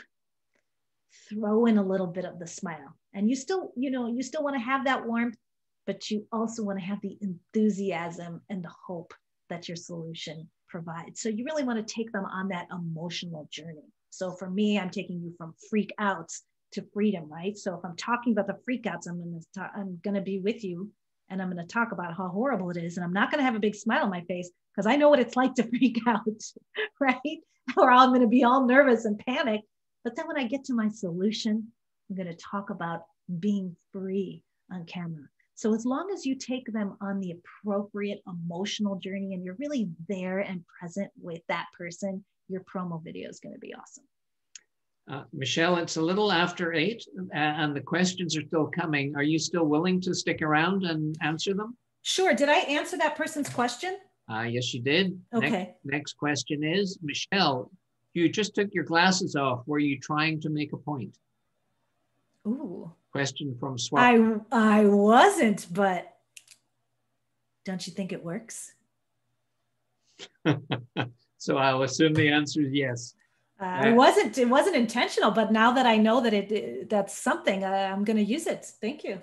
throw in a little bit of the smile. And you still want to have that warmth, but you also want to have the enthusiasm and the hope that your solution provides. So you really want to take them on that emotional journey. So for me, I'm taking you from freak outs to freedom, right? So if I'm talking about the freak outs, I'm going to be with you and I'm going to talk about how horrible it is. And I'm not going to have a big smile on my face because I know what it's like to freak out, right? Or I'm going to be all nervous and panic. But then when I get to my solution, I'm going to talk about being free on camera. So as long as you take them on the appropriate emotional journey and you're really there and present with that person, your promo video is going to be awesome. Michele, it's a little after 8 and the questions are still coming. Are you still willing to stick around and answer them? Sure. Did I answer that person's question? Yes, you did. Okay. Next question is, Michele, you just took your glasses off. Were you trying to make a point? Ooh. Question from Swap. I wasn't, but don't you think it works? So I'll assume the answer is yes. It wasn't intentional, but now that I know that that's something, I'm going to use it. Thank you.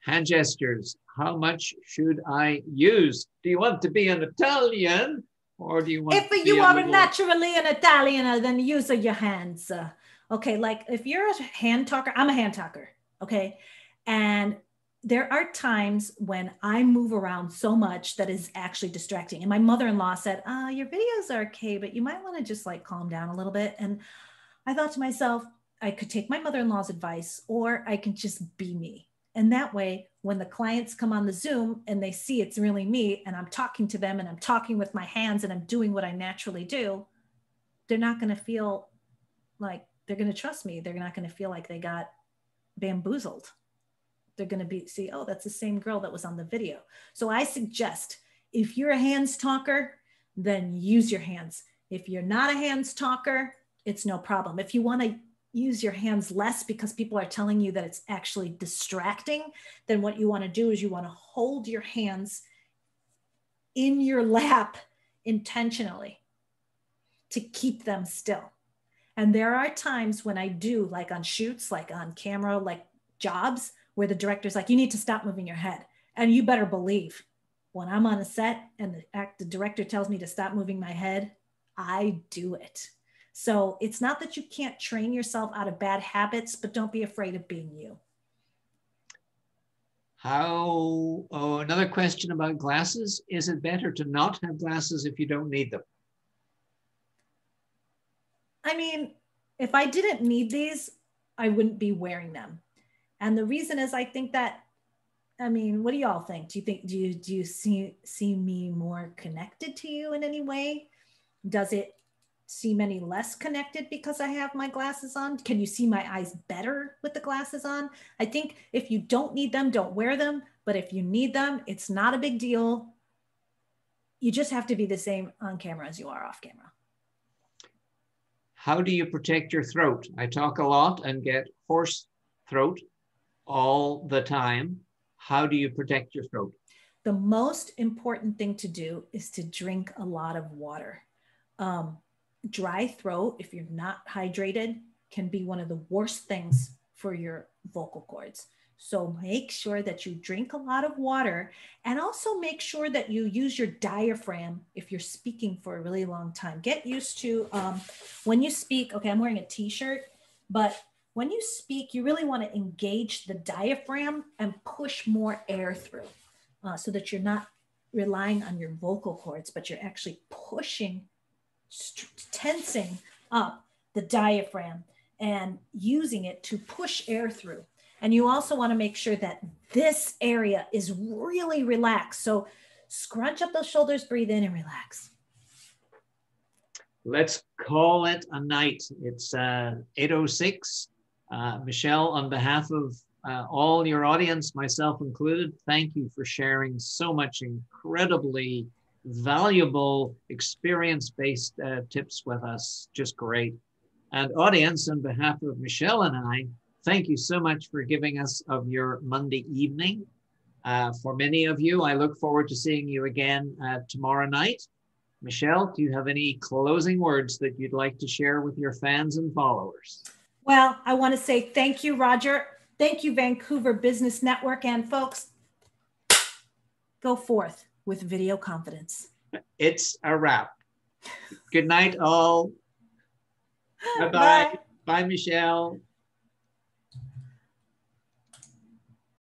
Hand gestures. How much should I use? Do you want to be an Italian, or do you want? If you are naturally an Italian, then use your hands. Okay, like if you're a hand talker, I'm a hand talker. Okay. And there are times when I move around so much that is actually distracting. And my mother-in-law said, your videos are okay, but you might want to just like calm down a little bit. And I thought to myself, I could take my mother-in-law's advice, or I can just be me. And that way, when the clients come on the Zoom and they see it's really me and I'm talking to them and I'm talking with my hands and I'm doing what I naturally do, they're not going to feel like they're going to trust me. They're not going to feel like they got bamboozled. They're going to see, oh, that's the same girl that was on the video. So I suggest if you're a hands talker, then use your hands. If you're not a hands talker, it's no problem. If you want to use your hands less because people are telling you that it's actually distracting, then what you want to do is you want to hold your hands in your lap intentionally to keep them still. And there are times when I do, like on shoots, like on camera, like jobs, where the director's like, you need to stop moving your head. And you better believe when I'm on a set and the director tells me to stop moving my head, I do it. So it's not that you can't train yourself out of bad habits, but don't be afraid of being you. Another question about glasses. Is it better to not have glasses if you don't need them? I mean, if I didn't need these, I wouldn't be wearing them. And the reason is I think that, I mean, what do y'all think? Do you see me more connected to you in any way? Does it seem any less connected because I have my glasses on? Can you see my eyes better with the glasses on? I think if you don't need them, don't wear them. But if you need them, it's not a big deal. You just have to be the same on camera as you are off camera. How do you protect your throat? I talk a lot and get hoarse throat all the time. How do you protect your throat? The most important thing to do is to drink a lot of water. Dry throat, if you're not hydrated, can be one of the worst things for your vocal cords. So make sure that you drink a lot of water, and also make sure that you use your diaphragm if you're speaking for a really long time. Get used to when you speak, okay, I'm wearing a t-shirt, but when you speak, you really want to engage the diaphragm and push more air through so that you're not relying on your vocal cords, but you're actually pushing, tensing up the diaphragm and using it to push air through. And you also want to make sure that this area is really relaxed. So scrunch up those shoulders, breathe in and relax. Let's call it a night. It's 8:06. Michele, on behalf of all your audience, myself included, thank you for sharing so much incredibly valuable experience-based tips with us. Just great. And audience, on behalf of Michele and I, thank you so much for giving us of your Monday evening. For many of you, I look forward to seeing you again tomorrow night. Michele, do you have any closing words that you'd like to share with your fans and followers? Well, I want to say thank you, Roger. Thank you, Vancouver Business Network. And folks, go forth with video confidence. It's a wrap. Good night, all. Bye-bye. Bye, Michele.